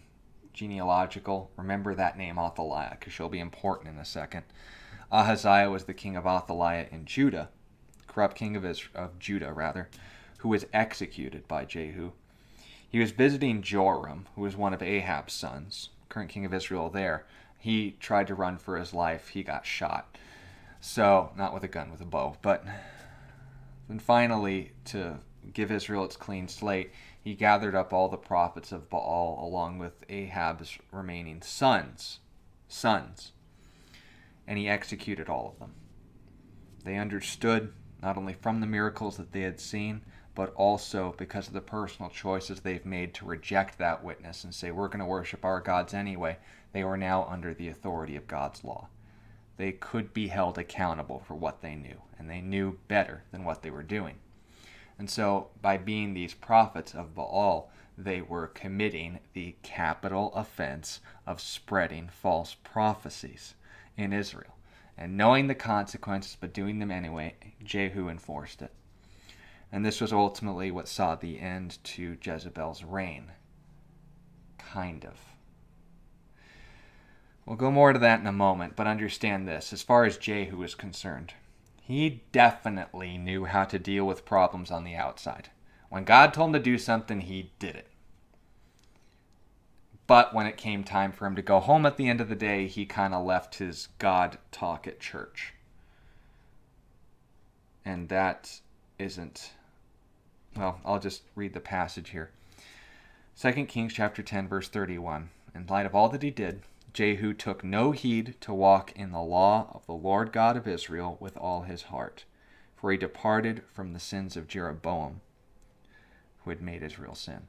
genealogical. Remember that name, Athaliah, because she'll be important in a second. Ahaziah was the king of Athaliah in Judah, corrupt king of, Israel, of Judah, rather, who was executed by Jehu. He was visiting Joram, who was one of Ahab's sons, current king of Israel there. He tried to run for his life. He got shot. So, not with a gun, with a bow. But then finally, to give Israel its clean slate, he gathered up all the prophets of Baal along with Ahab's remaining sons, sons, and he executed all of them. They understood not only from the miracles that they had seen, but also because of the personal choices they've made to reject that witness and say, we're going to worship our gods anyway. They were now under the authority of God's law. They could be held accountable for what they knew, and they knew better than what they were doing. And so by being these prophets of Baal, they were committing the capital offense of spreading false prophecies in Israel. And knowing the consequences, but doing them anyway, Jehu enforced it. And this was ultimately what saw the end to Jezebel's reign. Kind of. We'll go more to that in a moment, but understand this. As far as Jehu is concerned, he definitely knew how to deal with problems on the outside. When God told him to do something, he did it. But when it came time for him to go home at the end of the day, he kind of left his God talk at church. And that isn't... Well, I'll just read the passage here. Second Kings chapter ten, verse thirty-one. In light of all that he did, Jehu took no heed to walk in the law of the Lord God of Israel with all his heart, for he departed from the sins of Jeroboam, who had made Israel sin.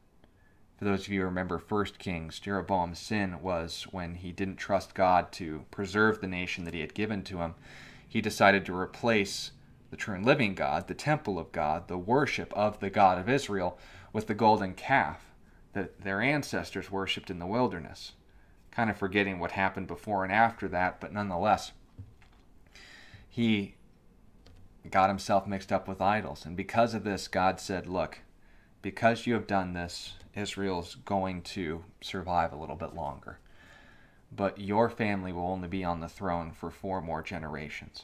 For those of you who remember First Kings, Jeroboam's sin was when he didn't trust God to preserve the nation that he had given to him. He decided to replace the true and living God, the temple of God, the worship of the God of Israel, with the golden calf that their ancestors worshipped in the wilderness. Kind of forgetting what happened before and after that, but nonetheless, he got himself mixed up with idols. And because of this, God said, look, because you have done this, Israel's going to survive a little bit longer. But your family will only be on the throne for four more generations.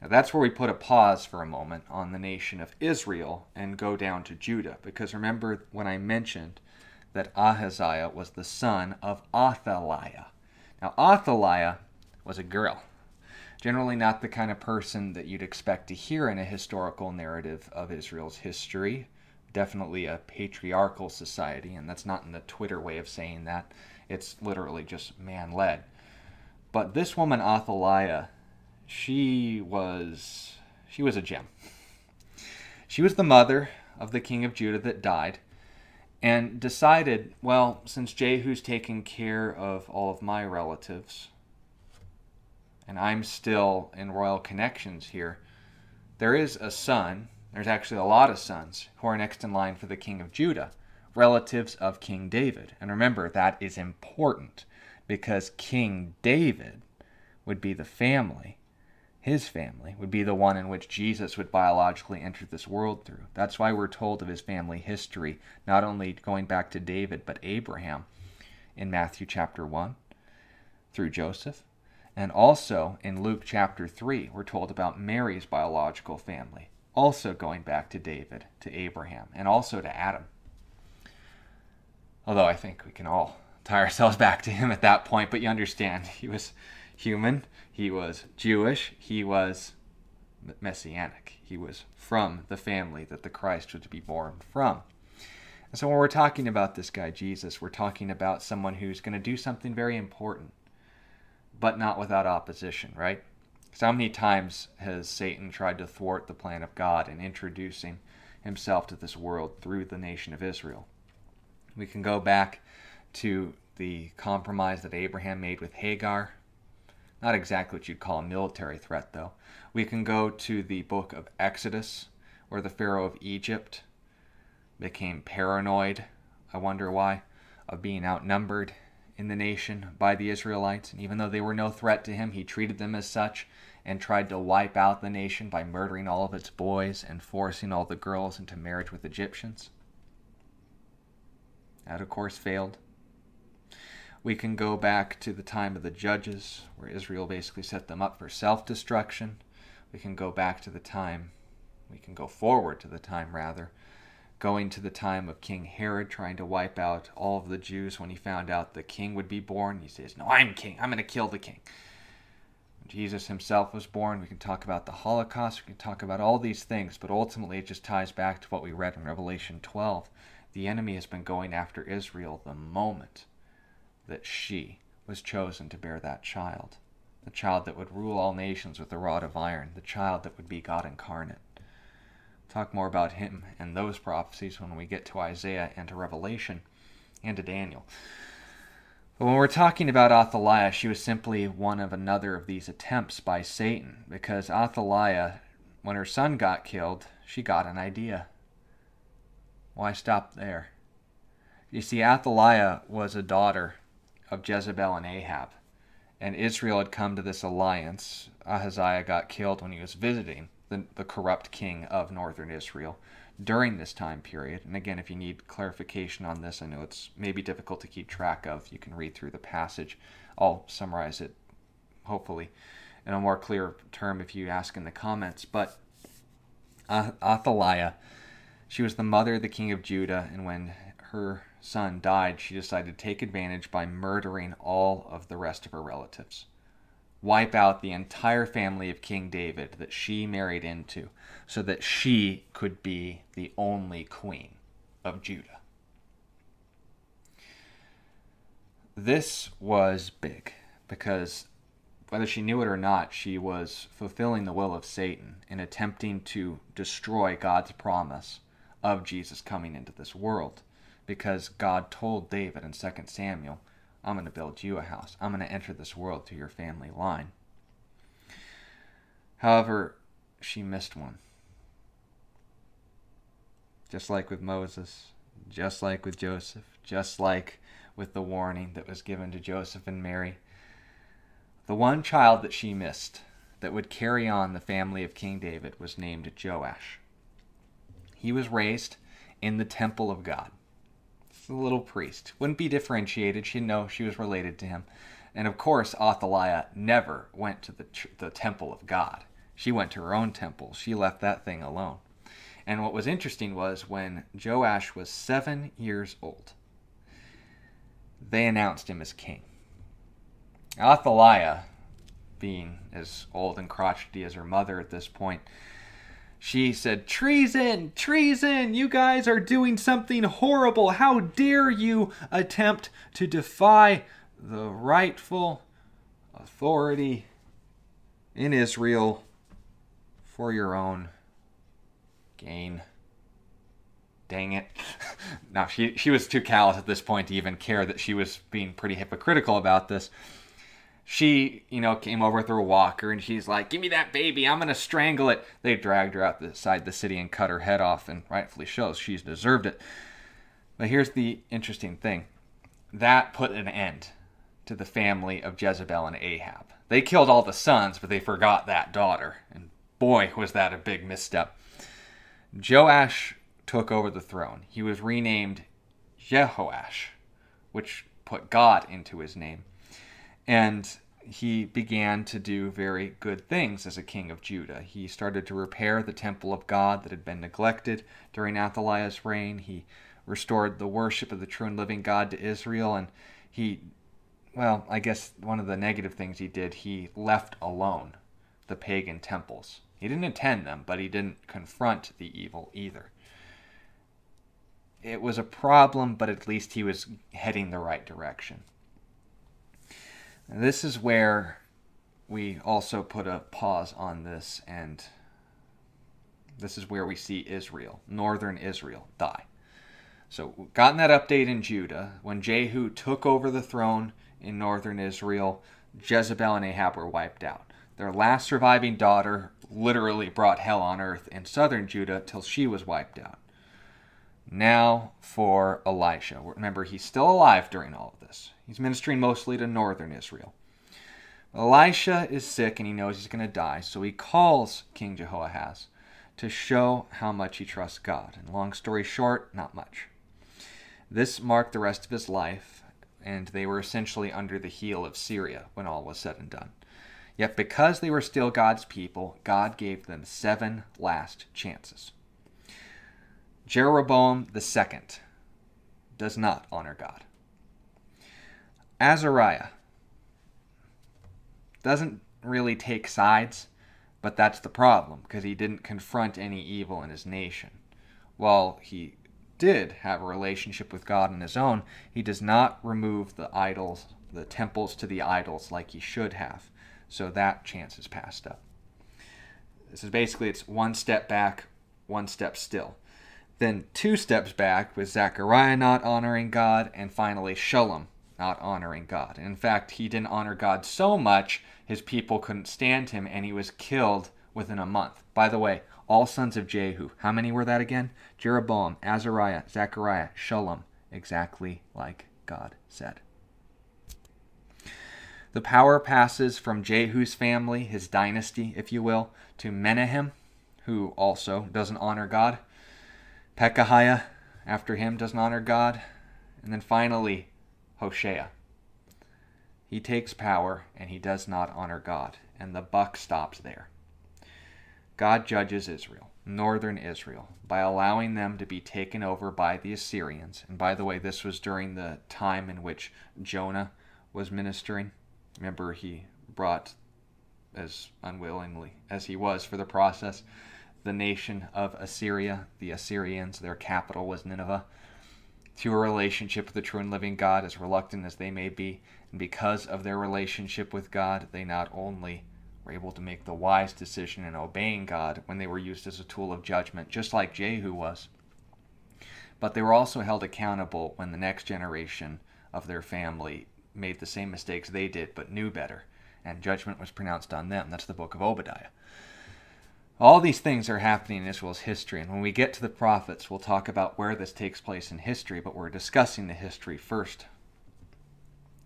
Now that's where we put a pause for a moment on the nation of Israel and go down to Judah. Because remember when I mentioned that Ahaziah was the son of Athaliah. Now, Athaliah was a girl. Generally not the kind of person that you'd expect to hear in a historical narrative of Israel's history. Definitely a patriarchal society, and that's not in the Twitter way of saying that. It's literally just man-led. But this woman, Athaliah, she was, she was a gem. She was the mother of the king of Judah that died, and decided, well, since Jehu's taking care of all of my relatives, and I'm still in royal connections here, there is a son, there's actually a lot of sons, who are next in line for the king of Judah, relatives of King David. And remember, that is important, because King David would be the family, his family, would be the one in which Jesus would biologically enter this world through. That's why we're told of his family history, not only going back to David, but Abraham in Matthew chapter one through Joseph. And also in Luke chapter three, we're told about Mary's biological family, also going back to David, to Abraham, and also to Adam. Although I think we can all tie ourselves back to him at that point, but you understand, he was human, he was Jewish, he was messianic. He was from the family that the Christ was to be born from. And so when we're talking about this guy Jesus, we're talking about someone who's going to do something very important, but not without opposition, right? So how many times has Satan tried to thwart the plan of God in introducing himself to this world through the nation of Israel? We can go back to the compromise that Abraham made with Hagar. Not exactly what you'd call a military threat, though. We can go to the book of Exodus, where the Pharaoh of Egypt became paranoid, I wonder why, of being outnumbered in the nation by the Israelites. And even though they were no threat to him, he treated them as such and tried to wipe out the nation by murdering all of its boys and forcing all the girls into marriage with Egyptians. That, of course, failed. We can go back to the time of the judges, where Israel basically set them up for self-destruction. We can go back to the time, we can go forward to the time, rather, going to the time of King Herod trying to wipe out all of the Jews when he found out the king would be born. He says, no, I'm king, I'm going to kill the king. When Jesus himself was born, we can talk about the Holocaust, we can talk about all these things, but ultimately it just ties back to what we read in Revelation twelve. The enemy has been going after Israel the moment that she was chosen to bear that child, the child that would rule all nations with a rod of iron, the child that would be God incarnate. Talk more about him and those prophecies when we get to Isaiah and to Revelation and to Daniel. But when we're talking about Athaliah, she was simply one of another of these attempts by Satan, because Athaliah, when her son got killed, she got an idea. Why stop there? You see, Athaliah was a daughter of Jezebel and Ahab, and Israel had come to this alliance. Ahaziah got killed when he was visiting the, the corrupt king of northern Israel during this time period. And again, if you need clarification on this, I know it's maybe difficult to keep track of. You can read through the passage. I'll summarize it, hopefully, in a more clear term if you ask in the comments. But uh, Athaliah, she was the mother of the king of Judah, and when her son died, she decided to take advantage by murdering all of the rest of her relatives. Wipe out the entire family of King David that she married into so that she could be the only queen of Judah. This was big because whether she knew it or not, she was fulfilling the will of Satan in attempting to destroy God's promise of Jesus coming into this world. Because God told David in Second Samuel, I'm going to build you a house. I'm going to enter this world through your family line. However, she missed one. Just like with Moses, just like with Joseph, just like with the warning that was given to Joseph and Mary. The one child that she missed that would carry on the family of King David was named Joash. He was raised in the temple of God. The little priest wouldn't be differentiated. She'd know she was related to him. And of course, Athaliah never went to the, the temple of God. She went to her own temple. She left that thing alone. And what was interesting was when Joash was seven years old, they announced him as king. Athaliah, being as old and crotchety as her mother at this point, she said, treason, treason, you guys are doing something horrible. How dare you attempt to defy the rightful authority in Israel for your own gain. Dang it. Now, she, she was too callous at this point to even care that she was being pretty hypocritical about this. She, you know, came over with her walker, and she's like, give me that baby. I'm going to strangle it. They dragged her outside the city and cut her head off, and rightfully so. She's deserved it. But here's the interesting thing. That put an end to the family of Jezebel and Ahab. They killed all the sons, but they forgot that daughter. And boy, was that a big misstep. Joash took over the throne. He was renamed Jehoash, which put God into his name. And he began to do very good things as a king of Judah. He started to repair the temple of God that had been neglected during Athaliah's reign. He restored the worship of the true and living God to Israel. And he, well, I guess one of the negative things he did, he left alone the pagan temples. He didn't attend them, but he didn't confront the evil either. It was a problem, but at least he was heading the right direction. This is where we also put a pause on this, and this is where we see Israel, northern Israel, die. So gotten that update in Judah. When Jehu took over the throne in northern Israel, Jezebel and Ahab were wiped out. Their last surviving daughter literally brought hell on earth in southern Judah till she was wiped out. Now for Elisha. Remember, he's still alive during all of this. He's ministering mostly to northern Israel. Elisha is sick and he knows he's going to die, so he calls King Jehoahaz to show how much he trusts God. And long story short, not much. This marked the rest of his life, and they were essentially under the heel of Syria when all was said and done. Yet because they were still God's people, God gave them seven last chances. Jeroboam the second does not honor God. Azariah doesn't really take sides, but that's the problem, because he didn't confront any evil in his nation. While he did have a relationship with God on his own, he does not remove the idols, the temples to the idols like he should have. So that chance is passed up. This is basically, it's one step back, one step still. Then two steps back with Zechariah not honoring God, and finally Shulam not honoring God. And in fact, he didn't honor God so much, his people couldn't stand him, and he was killed within a month. By the way, all sons of Jehu. How many were that again? Jeroboam, Azariah, Zechariah, Shulam. Exactly like God said. The power passes from Jehu's family, his dynasty, if you will, to Menahem, who also doesn't honor God. Pekahiah, after him, doesn't honor God. And then finally, Hoshea. He takes power, and he does not honor God. And the buck stops there. God judges Israel, northern Israel, by allowing them to be taken over by the Assyrians. And by the way, this was during the time in which Jonah was ministering. Remember, he brought, as unwillingly as he was for the process, the nation of Assyria, the Assyrians, their capital was Nineveh, to a relationship with the true and living God, as reluctant as they may be. And because of their relationship with God, they not only were able to make the wise decision in obeying God when they were used as a tool of judgment, just like Jehu was, but they were also held accountable when the next generation of their family made the same mistakes they did, but knew better, and judgment was pronounced on them. That's the book of Obadiah. All these things are happening in Israel's history, and when we get to the prophets, we'll talk about where this takes place in history, but we're discussing the history first.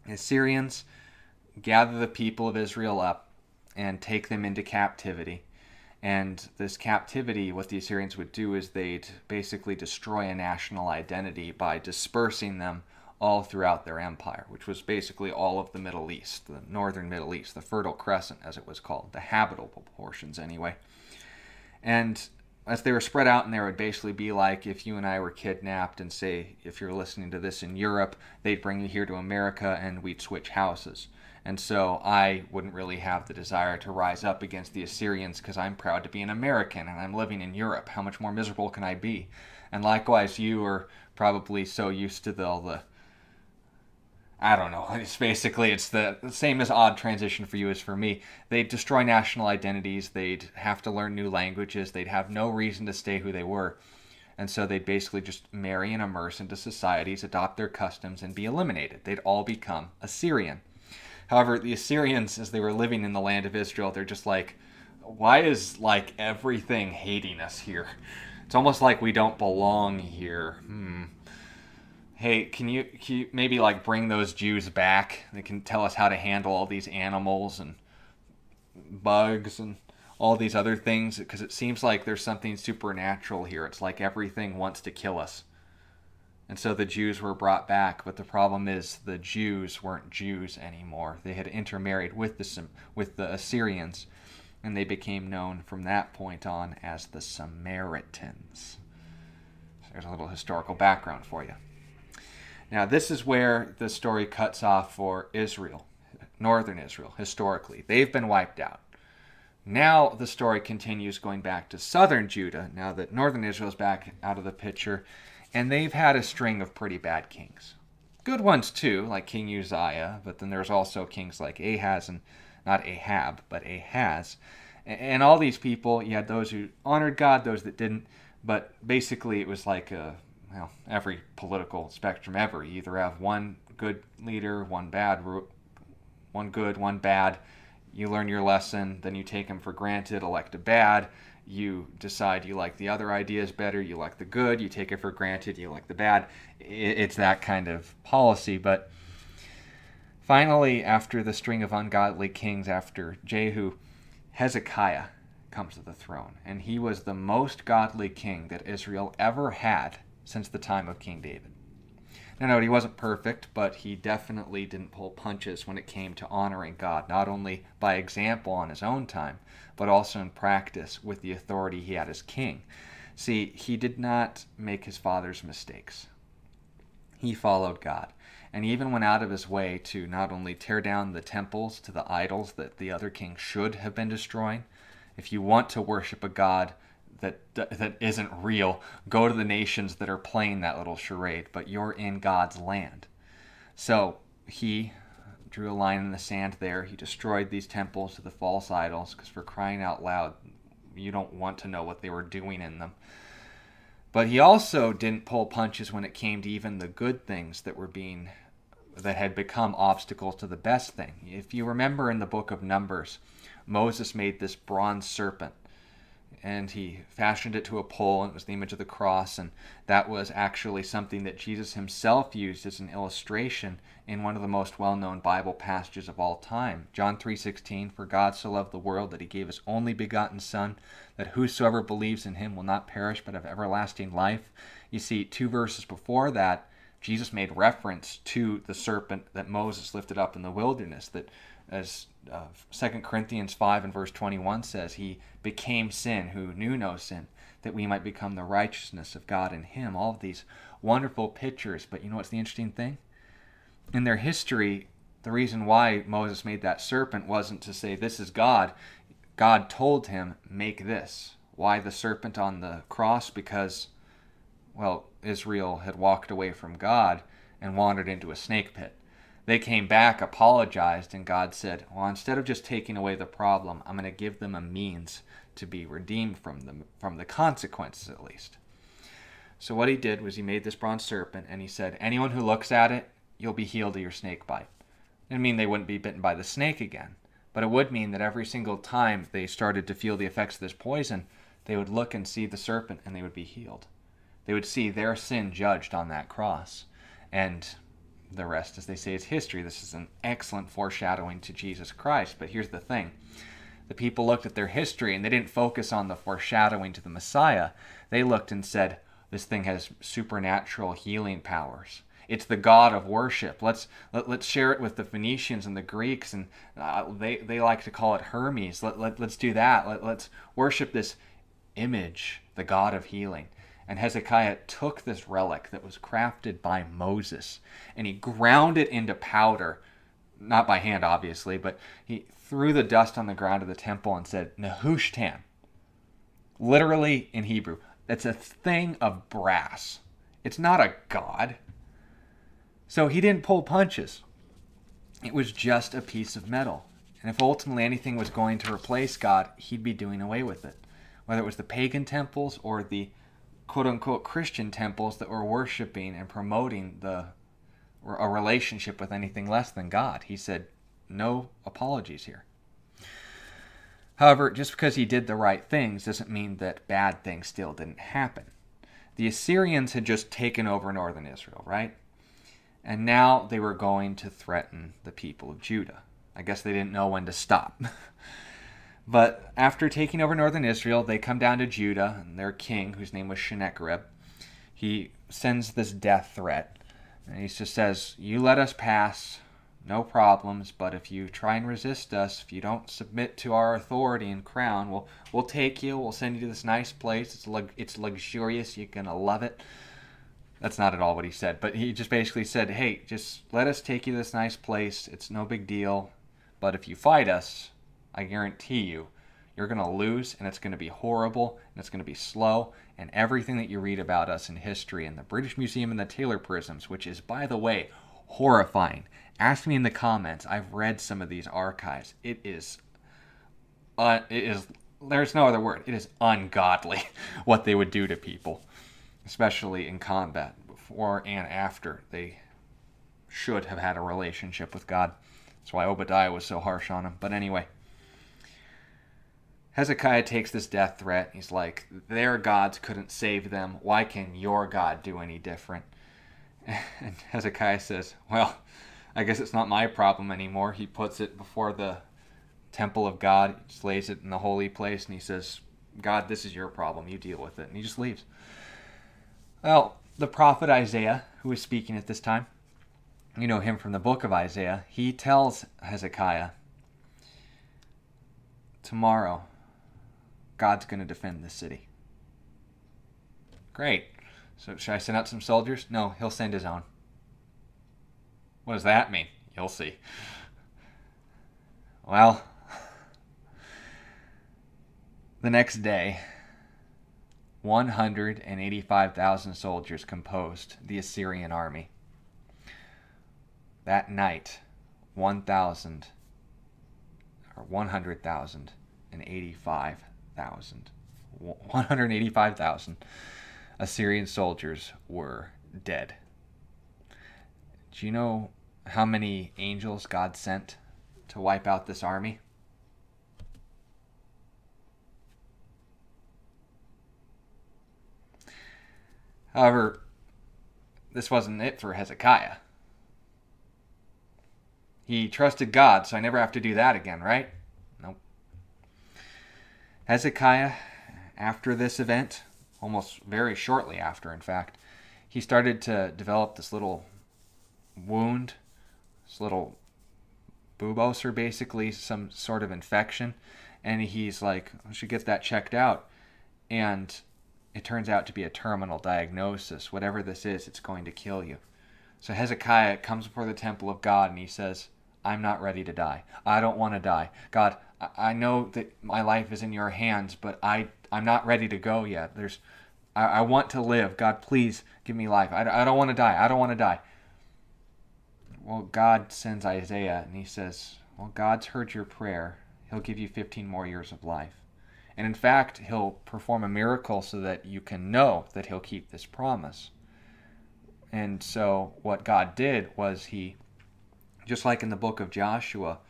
The Assyrians gather the people of Israel up and take them into captivity, and this captivity, what the Assyrians would do is they'd basically destroy a national identity by dispersing them all throughout their empire, which was basically all of the Middle East, the northern Middle East, the Fertile Crescent, as it was called, the habitable portions anyway. And as they were spread out in there, it would basically be like if you and I were kidnapped, and say, if you're listening to this in Europe, they'd bring you here to America and we'd switch houses. And so I wouldn't really have the desire to rise up against the Assyrians because I'm proud to be an American and I'm living in Europe. How much more miserable can I be? And likewise, you are probably so used to the, all the I don't know, it's basically, it's the same as odd transition for you as for me. They'd destroy national identities, they'd have to learn new languages, they'd have no reason to stay who they were. And so they'd basically just marry and immerse into societies, adopt their customs, and be eliminated. They'd all become Assyrian. However, the Assyrians, as they were living in the land of Israel, they're just like, why is, like, everything hating us here? It's almost like we don't belong here. Hmm. Hey, can you, can you maybe like bring those Jews back? They can tell us how to handle all these animals and bugs and all these other things, because it seems like there's something supernatural here. It's like everything wants to kill us. And so the Jews were brought back, but the problem is the Jews weren't Jews anymore. They had intermarried with the, with the Assyrians, and they became known from that point on as the Samaritans. So there's a little historical background for you. Now, this is where the story cuts off for Israel, northern Israel, historically. They've been wiped out. Now the story continues going back to southern Judah, now that northern Israel's back out of the picture, and they've had a string of pretty bad kings. Good ones, too, like King Uzziah, but then there's also kings like Ahaz, and not Ahab, but Ahaz. And all these people, you had those who honored God, those that didn't, but basically it was like a... well, every political spectrum ever. You either have one good leader, one bad, one good, one bad. You learn your lesson, then you take them for granted, elect a bad. You decide you like the other ideas better, you like the good, you take it for granted, you like the bad. It's that kind of policy. But finally, after the string of ungodly kings, after Jehu, Hezekiah comes to the throne. And he was the most godly king that Israel ever had since the time of King David. Now, no, he wasn't perfect, but he definitely didn't pull punches when it came to honoring God, not only by example on his own time, but also in practice with the authority he had as king. See, he did not make his father's mistakes. He followed God, and he even went out of his way to not only tear down the temples to the idols that the other king should have been destroying. If you want to worship a god that that isn't real, go to the nations that are playing that little charade, but you're in God's land. So he drew a line in the sand there. He destroyed these temples to the false idols, because for crying out loud, you don't want to know what they were doing in them. But he also didn't pull punches when it came to even the good things that were being, that had become obstacles to the best thing. If you remember in the book of Numbers, Moses made this bronze serpent. and he fashioned it to a pole, and it was the image of the cross, and that was actually something that Jesus himself used as an illustration in one of the most well-known Bible passages of all time. John three sixteen, "For God so loved the world that he gave his only begotten Son, that whosoever believes in him will not perish but have everlasting life." You see, two verses before that, Jesus made reference to the serpent that Moses lifted up in the wilderness, that as uh, Second Corinthians five and verse twenty-one says, "He became sin who knew no sin, that we might become the righteousness of God in him." All of these wonderful pictures. But you know what's the interesting thing? In their history, the reason why Moses made that serpent wasn't to say, "This is God." God told him, "Make this." Why the serpent on the cross? Because, well, Israel had walked away from God and wandered into a snake pit. They came back, apologized, and God said, "Well, instead of just taking away the problem, I'm going to give them a means to be redeemed from them, from the consequences at least." So what he did was he made this bronze serpent, and he said, "Anyone who looks at it, you'll be healed of your snake bite." It didn't mean they wouldn't be bitten by the snake again, but it would mean that every single time they started to feel the effects of this poison, they would look and see the serpent, and they would be healed. They would see their sin judged on that cross. And the rest, as they say, is history. This is an excellent foreshadowing to Jesus Christ. But here's the thing. The people looked at their history, and they didn't focus on the foreshadowing to the Messiah. They looked and said, "This thing has supernatural healing powers. It's the God of worship. Let's let, let's share it with the Phoenicians and the Greeks, and uh, they, they like to call it Hermes. Let, let, let's do that. Let, let's worship this image, the God of healing." And Hezekiah took this relic that was crafted by Moses, and he ground it into powder, not by hand obviously, but he threw the dust on the ground of the temple and said, "Nehushtan," literally in Hebrew. That's a thing of brass. It's not a god. So he didn't pull punches. It was just a piece of metal. And if ultimately anything was going to replace God, he'd be doing away with it. Whether it was the pagan temples or the quote-unquote Christian temples that were worshiping and promoting the a relationship with anything less than God. He said, "No apologies here." However, just because he did the right things doesn't mean that bad things still didn't happen. The Assyrians had just taken over northern Israel, right? And now they were going to threaten the people of Judah. I guess they didn't know when to stop. But after taking over northern Israel, they come down to Judah, and their king, whose name was Sennacherib, he sends this death threat. And he just says, "You let us pass, no problems, but if you try and resist us, if you don't submit to our authority and crown, we'll, we'll take you, we'll send you to this nice place, it's, lug, it's luxurious, you're going to love it." That's not at all what he said, but he just basically said, "Hey, just let us take you to this nice place, it's no big deal, but if you fight us, I guarantee you, you're going to lose, and it's going to be horrible, and it's going to be slow, and everything that you read about us in history in the British Museum and the Taylor Prisms," which is, by the way, horrifying. Ask me in the comments. I've read some of these archives. It is, uh, it is. There's no other word. It is ungodly what they would do to people, especially in combat, before and after they should have had a relationship with God. That's why Obadiah was so harsh on them. But anyway, Hezekiah takes this death threat. He's like, "Their gods couldn't save them. Why can your God do any different?" And Hezekiah says, "Well, I guess it's not my problem anymore." He puts it before the temple of God. He just lays it in the holy place, and he says, "God, this is your problem. You deal with it." And he just leaves. Well, the prophet Isaiah, who is speaking at this time, you know him from the book of Isaiah, he tells Hezekiah, "Tomorrow, God's going to defend this city." Great. So should I send out some soldiers? No, he'll send his own. What does that mean? You'll see. Well, the next day, one hundred eighty-five thousand soldiers composed the Assyrian army. That night, one thousand, or one hundred thousand. one hundred eighty-five thousand Assyrian soldiers were dead. Do you know how many angels God sent to wipe out this army? However, this wasn't it for Hezekiah. He trusted God, so I never have to do that again, right? Nope. Hezekiah, after this event, almost very shortly after, in fact, he started to develop this little wound, this little boob ulcer, basically some sort of infection. And he's like, I should get that checked out. And it turns out to be a terminal diagnosis. Whatever this is, it's going to kill you. So Hezekiah comes before the temple of God and he says, I'm not ready to die. I don't want to die. God, I know that my life is in your hands, but I, I'm not ready to go yet. There's, I, I want to live. God, please give me life. I, I don't want to die. I don't want to die. Well, God sends Isaiah and he says, well, God's heard your prayer. He'll give you fifteen more years of life. And in fact, he'll perform a miracle so that you can know that he'll keep this promise. And so what God did was he, just like in the book of Joshua,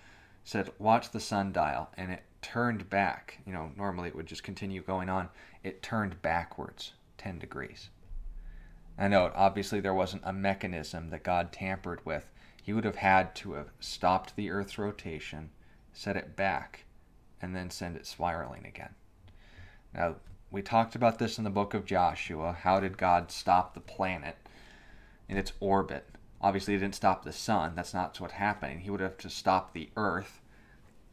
said, watch the sundial. And it turned back. You know, normally it would just continue going on. It turned backwards ten degrees. I know, obviously there wasn't a mechanism that God tampered with. He would have had to have stopped the earth's rotation, set it back, and then send it spiraling again. Now, we talked about this in the book of Joshua. How did God stop the planet in its orbit? Obviously, he didn't stop the sun. That's not what's happening. He would have to stop the earth,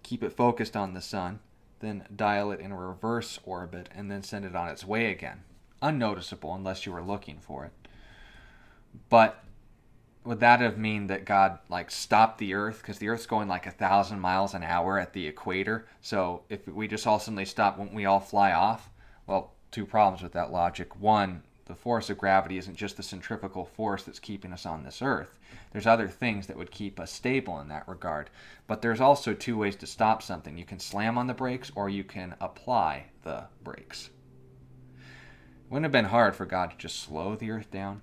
keep it focused on the sun, then dial it in a reverse orbit, and then send it on its way again. Unnoticeable unless you were looking for it. But would that have mean that God like stopped the earth? Because the earth's going like a thousand miles an hour at the equator. So if we just all suddenly stop, wouldn't we all fly off? Well, two problems with that logic. One, the force of gravity isn't just the centrifugal force that's keeping us on this earth. There's other things that would keep us stable in that regard. But there's also two ways to stop something. You can slam on the brakes or you can apply the brakes. It wouldn't have been hard for God to just slow the earth down,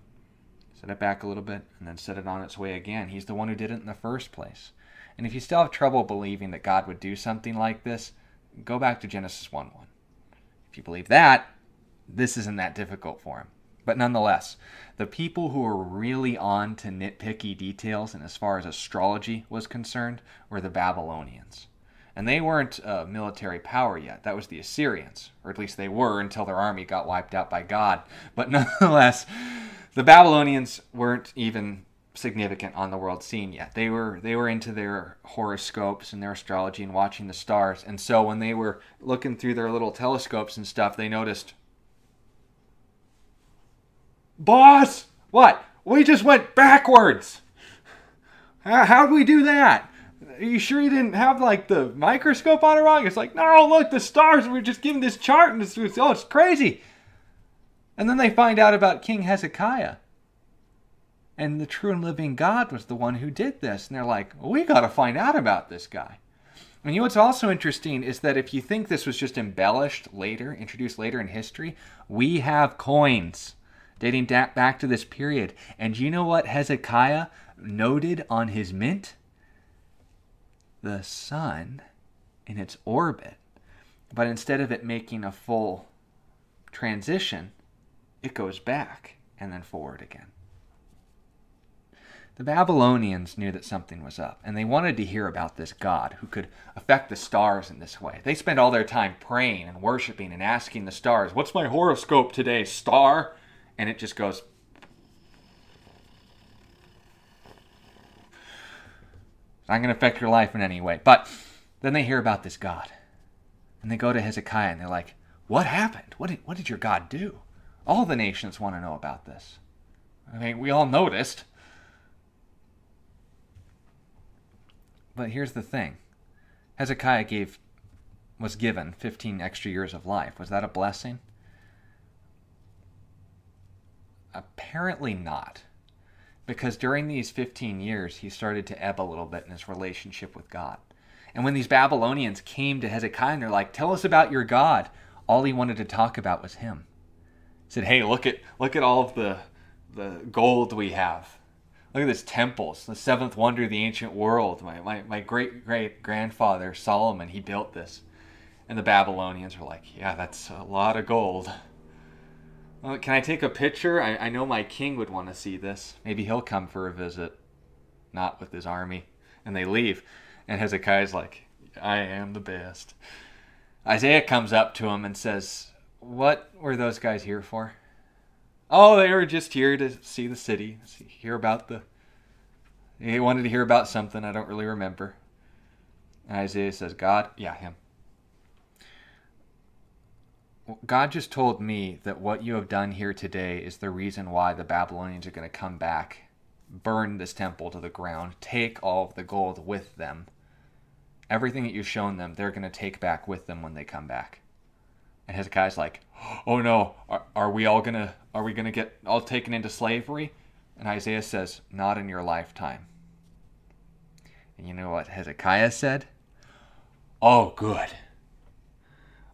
set it back a little bit, and then set it on its way again. He's the one who did it in the first place. And if you still have trouble believing that God would do something like this, go back to Genesis one one. If you believe that, this isn't that difficult for him. But nonetheless, the people who were really on to nitpicky details, and as far as astrology was concerned, were the Babylonians. And they weren't a military power yet. That was the Assyrians, or at least they were until their army got wiped out by God. But nonetheless, the Babylonians weren't even significant on the world scene yet. They were they were into their horoscopes and their astrology and watching the stars. And so when they were looking through their little telescopes and stuff, they noticed, boss, what? We just went backwards. How, how do we do that? Are you sure you didn't have like the microscope on it wrong? It's like, no, look, the stars, we were just given this chart and it's, it's, oh, it's crazy. And then they find out about King Hezekiah. And the true and living God was the one who did this. And they're like, well, we got to find out about this guy. And you know what's also interesting is that if you think this was just embellished later, introduced later in history, we have coins dating back to this period. And you know what Hezekiah noted on his mint? The sun in its orbit. But instead of it making a full transition, it goes back and then forward again. The Babylonians knew that something was up, and they wanted to hear about this God who could affect the stars in this way. They spent all their time praying and worshiping and asking the stars, what's my horoscope today, star? And it just goes. It's not going to affect your life in any way. But then they hear about this God, and they go to Hezekiah, and they're like, what happened? What did, what did your God do? All the nations want to know about this. I mean, we all noticed. But here's the thing. Hezekiah gave, was given fifteen extra years of life. Was that a blessing? Apparently not. Because during these fifteen years, he started to ebb a little bit in his relationship with God. And when these Babylonians came to Hezekiah and they're like, tell us about your God, all he wanted to talk about was him. Said, hey, look at look at all of the, the gold we have. Look at this temple. It's the seventh wonder of the ancient world. My, my, my great-great-grandfather, Solomon, he built this. And the Babylonians were like, yeah, that's a lot of gold. Uh, can I take a picture? I, I know my king would want to see this. Maybe he'll come for a visit. Not with his army. And they leave. And Hezekiah's like, I am the best. Isaiah comes up to him and says, what were those guys here for? Oh, they were just here to see the city, hear about the... They wanted to hear about something. I don't really remember. And Isaiah says, God, yeah, him. God just told me that what you have done here today is the reason why the Babylonians are going to come back, burn this temple to the ground, take all of the gold with them. Everything that you've shown them, they're going to take back with them when they come back. And Hezekiah's like, oh no, are, are we all going to, are we going to get all taken into slavery? And Isaiah says, not in your lifetime. And you know what Hezekiah said? Oh, good.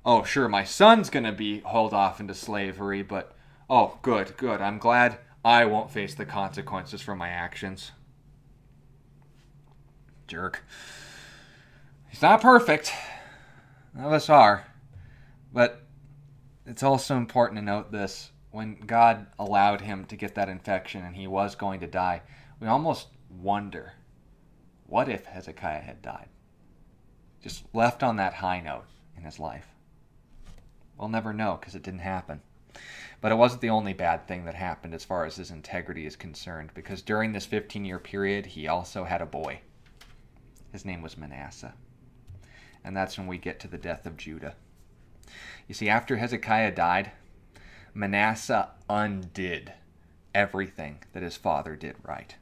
Oh, sure, my son's going to be hauled off into slavery, but oh, good, good. I'm glad I won't face the consequences for my actions. Jerk. He's not perfect. None of us are. But it's also important to note this. When God allowed him to get that infection and he was going to die, we almost wonder, what if Hezekiah had died? Just left on that high note in his life. We'll never know because it didn't happen. But it wasn't the only bad thing that happened as far as his integrity is concerned, because during this fifteen-year period, he also had a boy. His name was Manasseh. And that's when we get to the death of Judah. You see, after Hezekiah died, Manasseh undid everything that his father did right.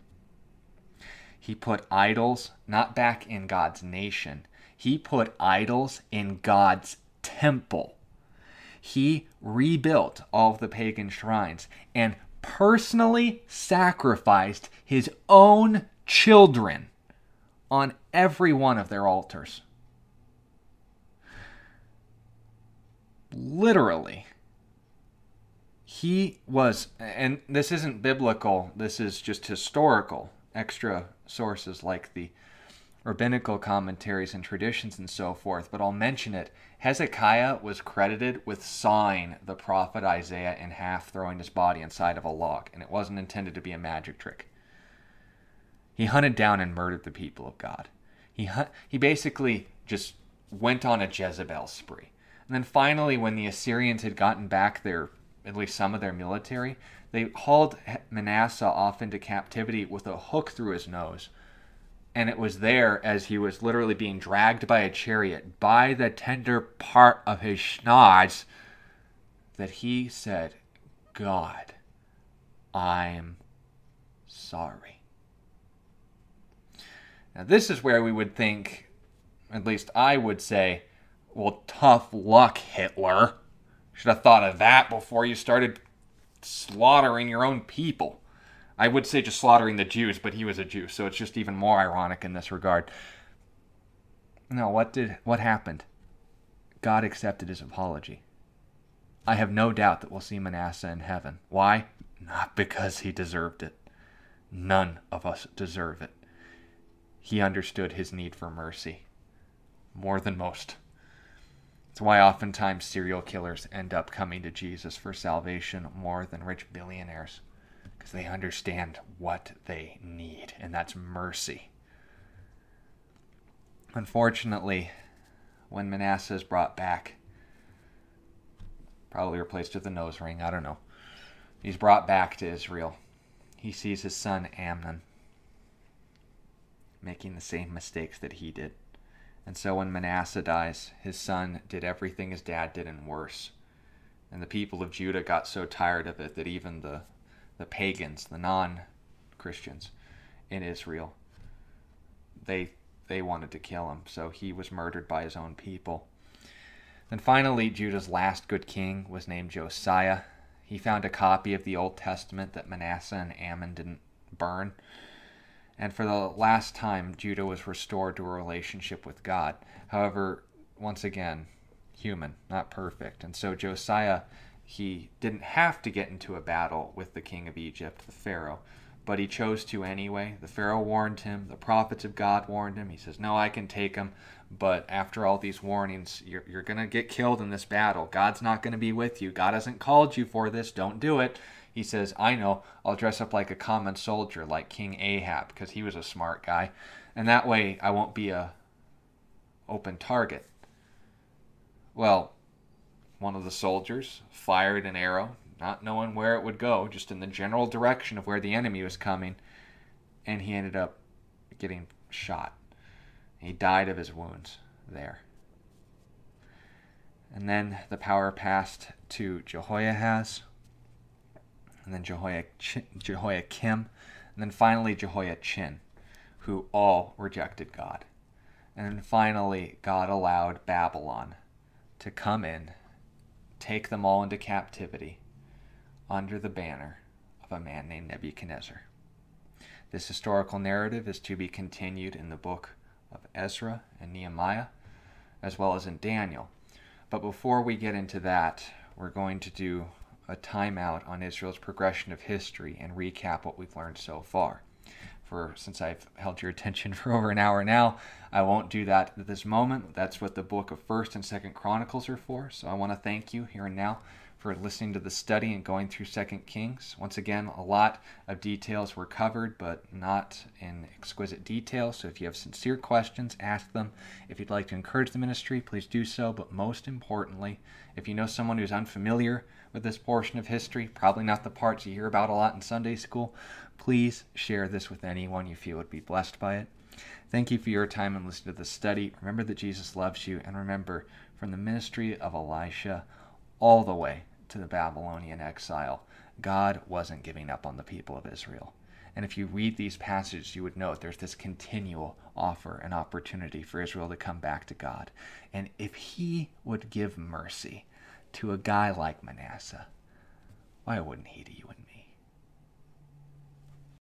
He put idols not back in God's nation. He put idols in God's temple. He rebuilt all of the pagan shrines and personally sacrificed his own children on every one of their altars. Literally, he was, and this isn't biblical, this is just historical, extra sources like the rabbinical commentaries and traditions and so forth, but I'll mention it. Hezekiah was credited with sawing the prophet Isaiah in half, throwing his body inside of a log, and it wasn't intended to be a magic trick. He hunted down and murdered the people of God. He, he basically just went on a Jezebel spree. And then finally, when the Assyrians had gotten back their, at least some of their military, they hauled Manasseh off into captivity with a hook through his nose. And it was there as he was literally being dragged by a chariot by the tender part of his schnoz that he said, God, I'm sorry. Now this is where we would think, at least I would say, well, tough luck, Hitler. Should have thought of that before you started slaughtering your own people. I would say just slaughtering the Jews, but he was a Jew, so it's just even more ironic in this regard. No, what did what happened? God accepted his apology. I have no doubt that we'll see Manasseh in heaven. Why? Not because he deserved it. None of us deserve it. He understood his need for mercy more than most. It's why oftentimes serial killers end up coming to Jesus for salvation more than rich billionaires, because they understand what they need, and that's mercy. Unfortunately, when Manasseh is brought back, probably replaced with a nose ring, I don't know, he's brought back to Israel. He sees his son Amnon making the same mistakes that he did. And so when Manasseh dies, his son did everything his dad did and worse. And the people of Judah got so tired of it that even the, the pagans, the non-Christians in Israel, they, they wanted to kill him. So he was murdered by his own people. Then finally, Judah's last good king was named Josiah. He found a copy of the Old Testament that Manasseh and Ammon didn't burn. And for the last time, Judah was restored to a relationship with God. However, once again, human, not perfect. And so Josiah, he didn't have to get into a battle with the king of Egypt, the Pharaoh, but he chose to anyway. The Pharaoh warned him. The prophets of God warned him. He says, no, I can take him, but after all these warnings, you're, you're going to get killed in this battle. God's not going to be with you. God hasn't called you for this. Don't do it. He says, I know, I'll dress up like a common soldier, like King Ahab, because he was a smart guy. And that way I won't be a open target. Well, one of the soldiers fired an arrow, not knowing where it would go, just in the general direction of where the enemy was coming, and he ended up getting shot. He died of his wounds there. And then the power passed to Jehoahaz, and then Jehoiachin, Jehoiakim, and then finally Jehoiachin, who all rejected God. And then finally, God allowed Babylon to come in, take them all into captivity under the banner of a man named Nebuchadnezzar. This historical narrative is to be continued in the book of Ezra and Nehemiah, as well as in Daniel. But before we get into that, we're going to do a timeout on Israel's progression of history and recap what we've learned so far. For since I've held your attention for over an hour now, I won't do that at this moment. That's what the book of First and Second Chronicles are for. So I want to thank you here and now for listening to the study and going through Second Kings. Once again, a lot of details were covered, but not in exquisite detail. So if you have sincere questions, ask them. If you'd like to encourage the ministry, please do so. But most importantly, if you know someone who's unfamiliar with this portion of history, probably not the parts you hear about a lot in Sunday school, please share this with anyone you feel would be blessed by it. Thank you for your time and listening to this study. Remember that Jesus loves you, and remember, from the ministry of Elisha all the way to the Babylonian exile, God wasn't giving up on the people of Israel. And if you read these passages, you would note there's this continual offer and opportunity for Israel to come back to God. And if he would give mercy to a guy like Manasseh, why wouldn't he to you and me?